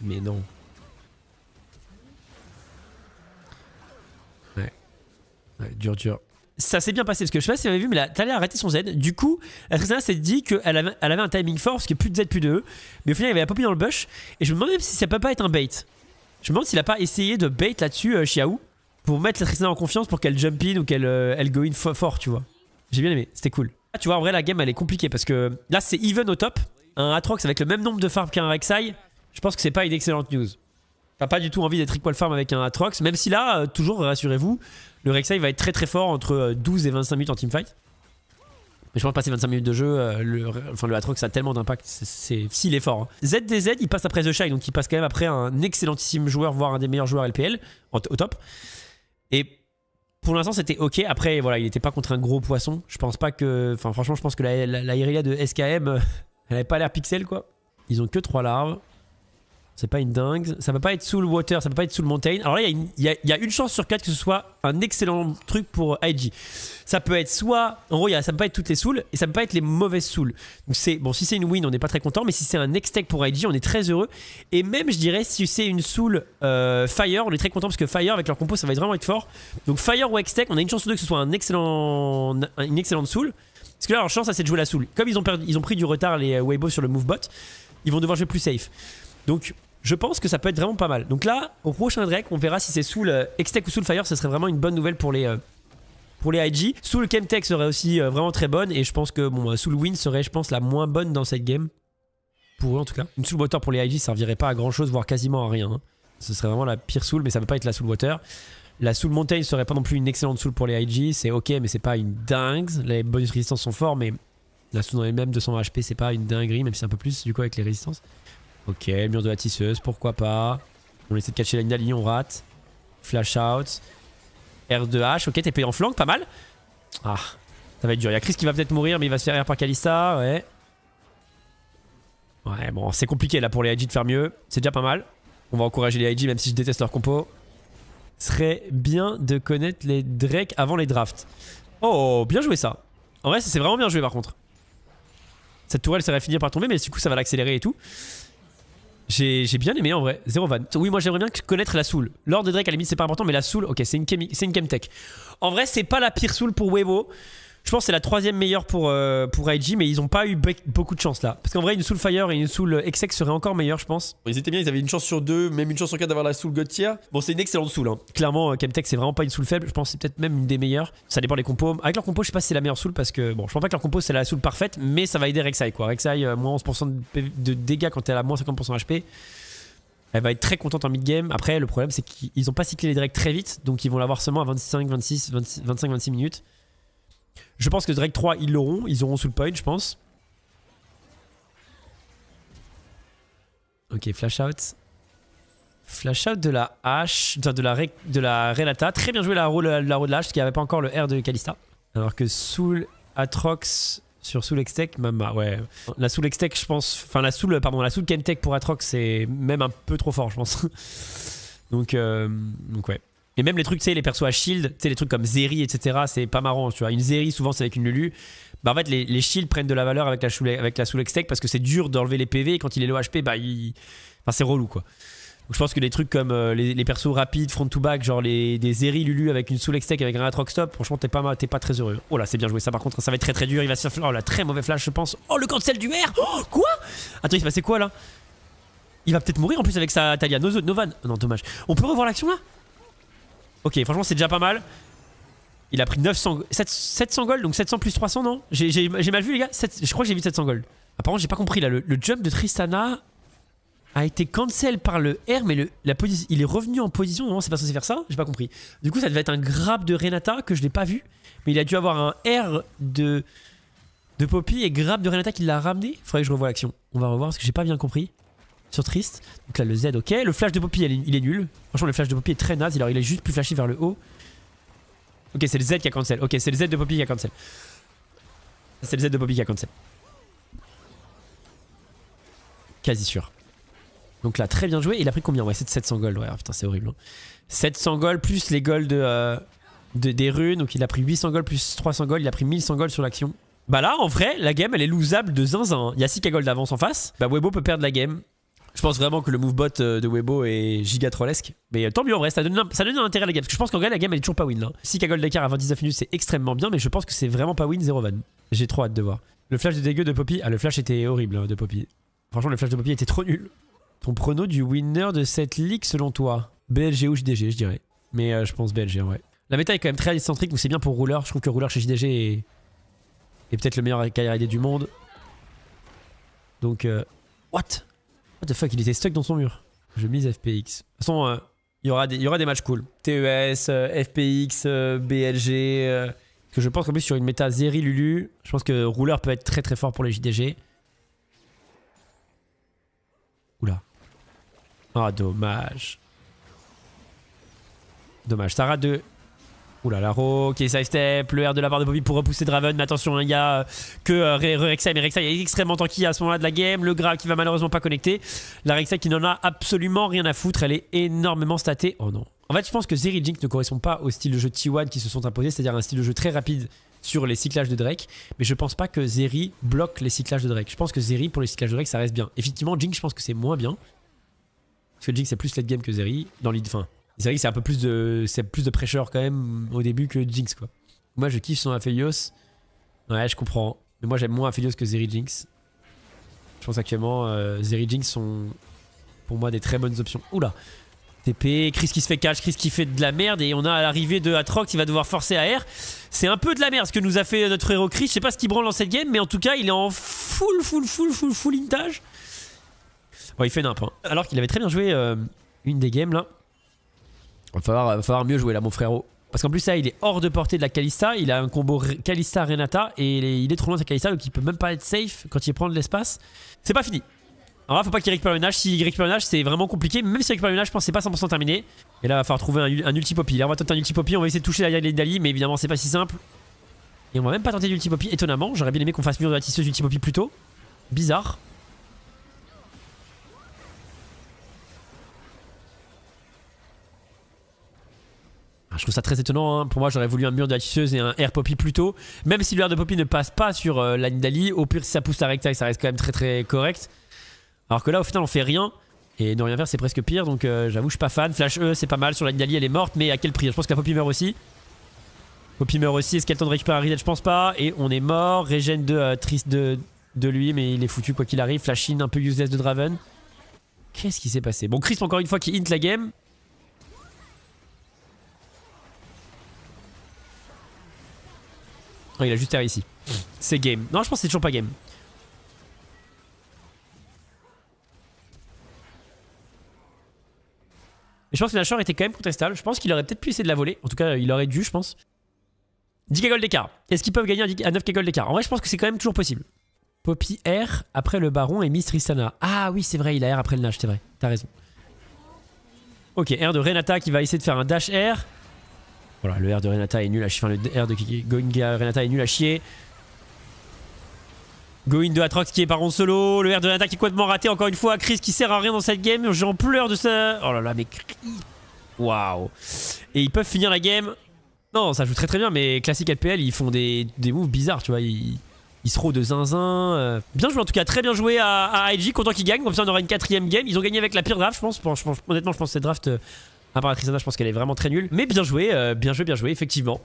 Mais non. Ouais. Ouais, dur, dur. Ça s'est bien passé parce que je sais pas si vous avez vu, mais la Thalia a arrêté son Z. Du coup, la Tristana s'est dit qu'elle avait, elle avait un timing fort parce qu'il n'y a plus de Z, plus de E. Mais au final, elle avait la poppy dans le bush. Et je me demande même si ça peut pas être un bait. Je me demande s'il a pas essayé de bait là-dessus, euh, Xiao, pour mettre la Tristana en confiance pour qu'elle jump in ou qu'elle euh, elle go in fort, tu vois. J'ai bien aimé, c'était cool. Ah, tu vois, en vrai, la game elle est compliquée parce que là, c'est even au top. Un Aatrox avec le même nombre de farms qu'un Rek'Sai, je pense que c'est pas une excellente news. T'as pas du tout envie d'être equal farm avec un Aatrox, même si là, euh, toujours, rassurez-vous, le Rek'Sai va être très très fort entre douze et vingt-cinq minutes en teamfight. Mais je pense que passer vingt-cinq minutes de jeu, euh, le, enfin, le Aatrox a tellement d'impact, s'il est fort. Hein. Z D Z, il passe après The Shy, donc il passe quand même après un excellentissime joueur, voire un des meilleurs joueurs L P L, au top. Et pour l'instant, c'était ok. Après, voilà, il n'était pas contre un gros poisson. Je pense pas que... Enfin, franchement, je pense que la, la, la Irelia de S K M, euh, elle avait pas l'air pixel, quoi. Ils ont que trois larves. C'est pas une dingue. Ça peut pas être sous le water, ça peut pas être sous le mountain. Alors là, il y, y, y a une chance sur quatre que ce soit un excellent truc pour I G. Ça peut être soit... En gros, y a, ça peut pas être toutes les souls et ça peut pas être les mauvaises souls. Donc c'est... Bon, si c'est une win, on n'est pas très content. Mais si c'est un next tech pour I G, on est très heureux. Et même, je dirais, si c'est une soul euh, Fire, on est très content parce que Fire, avec leur compo, ça va être vraiment être fort. Donc Fire ou X-Tech, on a une chance sur deux que ce soit un excellent... une excellente soul. Parce que là, leur chance, c'est de jouer la soul. Comme ils ont, perdu, ils ont pris du retard, les Weibo, sur le move bot, ils vont devoir jouer plus safe. Donc... je pense que ça peut être vraiment pas mal. Donc là, au prochain Drake, on verra si c'est sous le X-Tech ou sous le Fire. Ce serait vraiment une bonne nouvelle pour les, euh, pour les I G. Sous le Chemtech serait aussi euh, vraiment très bonne. Et je pense que bon, sous le Win serait, je pense, la moins bonne dans cette game. Pour eux en tout cas. Une Soul Water pour les I G ne servirait pas à grand chose, voire quasiment à rien. Hein. Ce serait vraiment la pire Soul, mais ça ne peut pas être la Soul Water. La Soul Mountain serait pas non plus une excellente Soul pour les I G. C'est ok, mais c'est pas une dingue. Les bonus résistances sont forts, mais la Soul dans les mêmes deux cents H P, c'est pas une dinguerie, même si c'est un peu plus du coup avec les résistances. Ok, le mur de la tisseuse, pourquoi pas. On essaie de catcher la Nali, on rate. Flash out. R deux H, ok, t'es payé en flanc, pas mal. Ah, ça va être dur. Il y a Chris qui va peut-être mourir, mais il va se faire R par Kalista, ouais. Ouais, bon, c'est compliqué là pour les I G de faire mieux. C'est déjà pas mal. On va encourager les I G, même si je déteste leur compo. Serait bien de connaître les Drake avant les drafts. Oh, bien joué ça. En vrai, c'est vraiment bien joué par contre. Cette tourelle, ça va finir par tomber, mais du coup, ça va l'accélérer et tout. J'ai bien aimé en vrai, zéro van. Oui, moi j'aimerais bien connaître la soul. L'ordre de Drake à la limite c'est pas important, mais la soul, ok, c'est une Chemtech. En vrai, c'est pas la pire soul pour Weibo. Je pense que c'est la troisième meilleure pour, euh, pour I G, mais ils ont pas eu beaucoup de chance là. Parce qu'en vrai, une soul Fire et une soul X X seraient encore meilleures, je pense. Ils étaient bien, ils avaient une chance sur deux, même une chance sur quatre d'avoir la soul God tier. Bon, c'est une excellente soul. Hein. Clairement, Chemtech c'est vraiment pas une soul faible, je pense que c'est peut-être même une des meilleures. Ça dépend des compos. Avec leur compo, je sais pas si c'est la meilleure soul parce que, bon, je pense pas que leur compo c'est la soul parfaite, mais ça va aider Rek'Sai quoi. Rek'Sai, euh, moins onze pour cent de dégâts quand elle a moins cinquante pour cent H P. Elle va être très contente en mid-game. Après, le problème c'est qu'ils ont pas cyclé les directs très vite, donc ils vont l'avoir seulement à vingt-cinq, vingt-six, vingt-cinq, vingt-six minutes. Je pense que Drake trois, ils l'auront. Ils auront sous le point, je pense. Ok, flash out. Flash out de la hache, de la, ré, de la Renata. Très bien joué la roue de la, la, la hache, parce qu'il n'y avait pas encore le R de Kalista. Alors que Soul Aatrox sur Soul X-Tech, Mama, ouais. La Soul X-Tech, je pense. Enfin, la Soul, pardon, la Soul Chemtech pour Aatrox, c'est même un peu trop fort, je pense. donc, euh, donc, ouais. Et même les trucs, tu sais, les persos à shield, tu sais, les trucs comme Zeri, et cetera, c'est pas marrant, tu vois. Une Zeri, souvent, c'est avec une Lulu. Bah, en fait, les, les shields prennent de la valeur avec la, avec la Soul X-Tech parce que c'est dur d'enlever les P V. Et quand il est low H P, bah, il... enfin, c'est relou, quoi. Donc, je pense que les trucs comme euh, les, les persos rapides, front-to-back, genre les, des Zeri, Lulu avec une Soul X-Tech, avec un Aatrox top, franchement, t'es pas, t'es pas très heureux. Oh là, c'est bien joué, ça, par contre, ça va être très très dur. Il va se faire. Oh là, très mauvais flash, je pense. Oh, le cancel du R. Oh, quoi? Attends, il s'est passé quoi, là? Il va peut-être mourir en plus avec sa Thalia. No, no van. Non, dommage. On peut revoir l'action, là? Ok, franchement c'est déjà pas mal. Il a pris neuf cents, sept cents gold, donc sept cents plus trois cents, non? J'ai mal vu les gars, sept, je crois que j'ai vu sept cents gold. Apparemment j'ai pas compris là, le, le jump de Tristana a été cancel par le R, mais le, la position, il est revenu en position, non c'est pas censé faire ça, j'ai pas compris. Du coup ça devait être un grab de Renata que je l'ai pas vu, mais il a dû avoir un R de, de Poppy et grab de Renata qui l'a ramené. Faudrait que je revoie l'action, on va revoir parce que j'ai pas bien compris. Sur Trist, donc là le Z, ok. Le flash de Poppy, il est nul. Franchement, le flash de Poppy est très naze. Alors, il est juste plus flashé vers le haut. Ok, c'est le Z qui a cancel. Ok, c'est le Z de Poppy qui a cancel. C'est le Z de Poppy qui a cancel. Quasi sûr. Donc là, très bien joué. Il a pris combien? Ouais, c'est sept cents gold. Ouais, oh, putain, c'est horrible. Hein. sept cents gold plus les golds de, euh, de, des runes. Donc il a pris huit cents gold plus trois cents gold. Il a pris mille cent gold sur l'action. Bah là, en vrai, la game elle est losable de zinzin. Il y a six K gold d'avance en face. Bah, Weibo peut perdre la game. Je pense vraiment que le move bot de Weibo est giga trollesque. Mais tant mieux en vrai, ça donne un, ça donne un intérêt à la game. Parce que je pense qu'en vrai la game elle est toujours pas win là. six K gold d'écart à vingt-neuf minutes c'est extrêmement bien. Mais je pense que c'est vraiment pas win, zéro van. J'ai trop hâte de voir. Le flash de dégueu de Poppy. Ah le flash était horrible hein, de Poppy. Franchement le flash de Poppy était trop nul. Ton prono du winner de cette ligue selon toi? B L G ou J D G je dirais. Mais euh, je pense B L G en vrai. La méta est quand même très excentrique donc c'est bien pour Ruler. Je trouve que Ruler chez J D G est, est peut-être le meilleur K R I D du monde. Donc euh... What? What the fuck, il était stuck dans son mur. Je mise F P X. De toute façon, euh, il y aura des, il y aura des matchs cool. T E S, euh, F P X, euh, B L G. Euh, que je pense qu'en plus sur une méta Zeri, Lulu, je pense que Ruler peut être très très fort pour les J D G. Oula. Ah dommage. Dommage. Sarah de... Oula la Ro, qui est side step, le R de la part de Poppy pour repousser Draven, mais attention il y a euh, que euh, Rek'Sai, mais Rek'Sai est extrêmement tanky à ce moment là de la game, le Gragas qui va malheureusement pas connecter, la Rek'Sai qui n'en a absolument rien à foutre, elle est énormément statée, oh non. En fait je pense que Zeri et Jinx ne correspondent pas au style de jeu T un qui se sont imposés, c'est à dire un style de jeu très rapide sur les cyclages de Drake, mais je pense pas que Zeri bloque les cyclages de Drake, je pense que Zeri pour les cyclages de Drake ça reste bien, effectivement Jinx je pense que c'est moins bien, parce que Jinx c'est plus late game que Zeri, dans l'idée, enfin... C'est vrai que c'est un peu plus de, c'est plus de pressure quand même au début que Jinx quoi. Moi je kiffe son Aphelios. Ouais je comprends. Mais moi j'aime moins Aphelios que Zeri Jinx. Je pense actuellement euh, Zeri Jinx sont pour moi des très bonnes options. Oula T P, Chris qui se fait catch, Chris qui fait de la merde. Et on a l'arrivée de Aatrox qui va devoir forcer à R. C'est un peu de la merde ce que nous a fait notre héros Chris. Je sais pas ce qu'il branle dans cette game mais en tout cas il est en full full full full full intage. Bon il fait nimp hein. Alors qu'il avait très bien joué euh, une des games là. Il va, va falloir mieux jouer là mon frérot. Parce qu'en plus ça il est hors de portée de la Kalista. Il a un combo Kalista-Renata. Et il est, il est trop loin de sa Kalista donc il peut même pas être safe quand il prend de l'espace. C'est pas fini. Alors là faut pas qu'il récupère le Nash. S'il récupère le Nash c'est vraiment compliqué. Même s'il récupère le Nash je pense que c'est pas cent pour cent terminé. Et là il va falloir trouver un, un ulti Poppy. Là on va tenter un ulti Poppy. On va essayer de toucher la Yali Dali. Mais évidemment c'est pas si simple. Et on va même pas tenter d'ulti Poppy. Étonnamment j'aurais bien aimé qu'on fasse mieux de la tisseuse ulti Poppy plus tôt. Bizarre. Je trouve ça très étonnant, hein. Pour moi j'aurais voulu un mur de la tisseuse et un air Poppy plus tôt. Même si le air de Poppy ne passe pas sur euh, la Nidali, au pire si ça pousse la Rek'Sai ça reste quand même très très correct. Alors que là au final on fait rien, et ne rien faire c'est presque pire, donc euh, j'avoue je suis pas fan. Flash E c'est pas mal, sur la Nidali elle est morte, mais à quel prix? Je pense que la Poppy meurt aussi. Poppy meurt aussi, est-ce qu'elle tente de récupérer un reset? Je pense pas, et on est mort. Régène de euh, triste de, de lui, mais il est foutu quoi qu'il arrive. Flash in un peu useless de Draven. Qu'est-ce qui s'est passé? Bon Crisp encore une fois qui hint la game. Oh, il a juste R ici. C'est game. Non, je pense que c'est toujours pas game. Mais je pense que Nashor était quand même contestable. Je pense qu'il aurait peut-être pu essayer de la voler. En tout cas, il aurait dû, je pense. dix K gold d'écart. Est-ce qu'ils peuvent gagner à neuf K gold d'écart? En vrai, je pense que c'est quand même toujours possible. Poppy R après le Baron et Miss Tristana. Ah oui, c'est vrai, il a R après le Nash, c'est vrai. T'as raison. Ok, R de Renata qui va essayer de faire un dash R. Voilà, le R de Renata est nul à chier. Enfin, le R de Goinga Renata est nul à chier. Goin de Aatrox qui est par en solo. Le R de Renata qui est complètement raté. Encore une fois, Chris qui sert à rien dans cette game. J'en pleure de ça. Oh là là, mais. Waouh. Et ils peuvent finir la game. Non, ça joue très très bien, mais classique L P L, ils font des, des moves bizarres, tu vois. Ils, ils se rôdent de zinzin. Bien joué en tout cas, très bien joué à, à I G. Content qu'ils gagnent. Comme ça, on aura une quatrième game. Ils ont gagné avec la pire draft, je pense. Honnêtement, je pense que cette draft. À part la Tristana, je pense qu'elle est vraiment très nulle. Mais bien joué, euh, bien joué, bien joué, effectivement.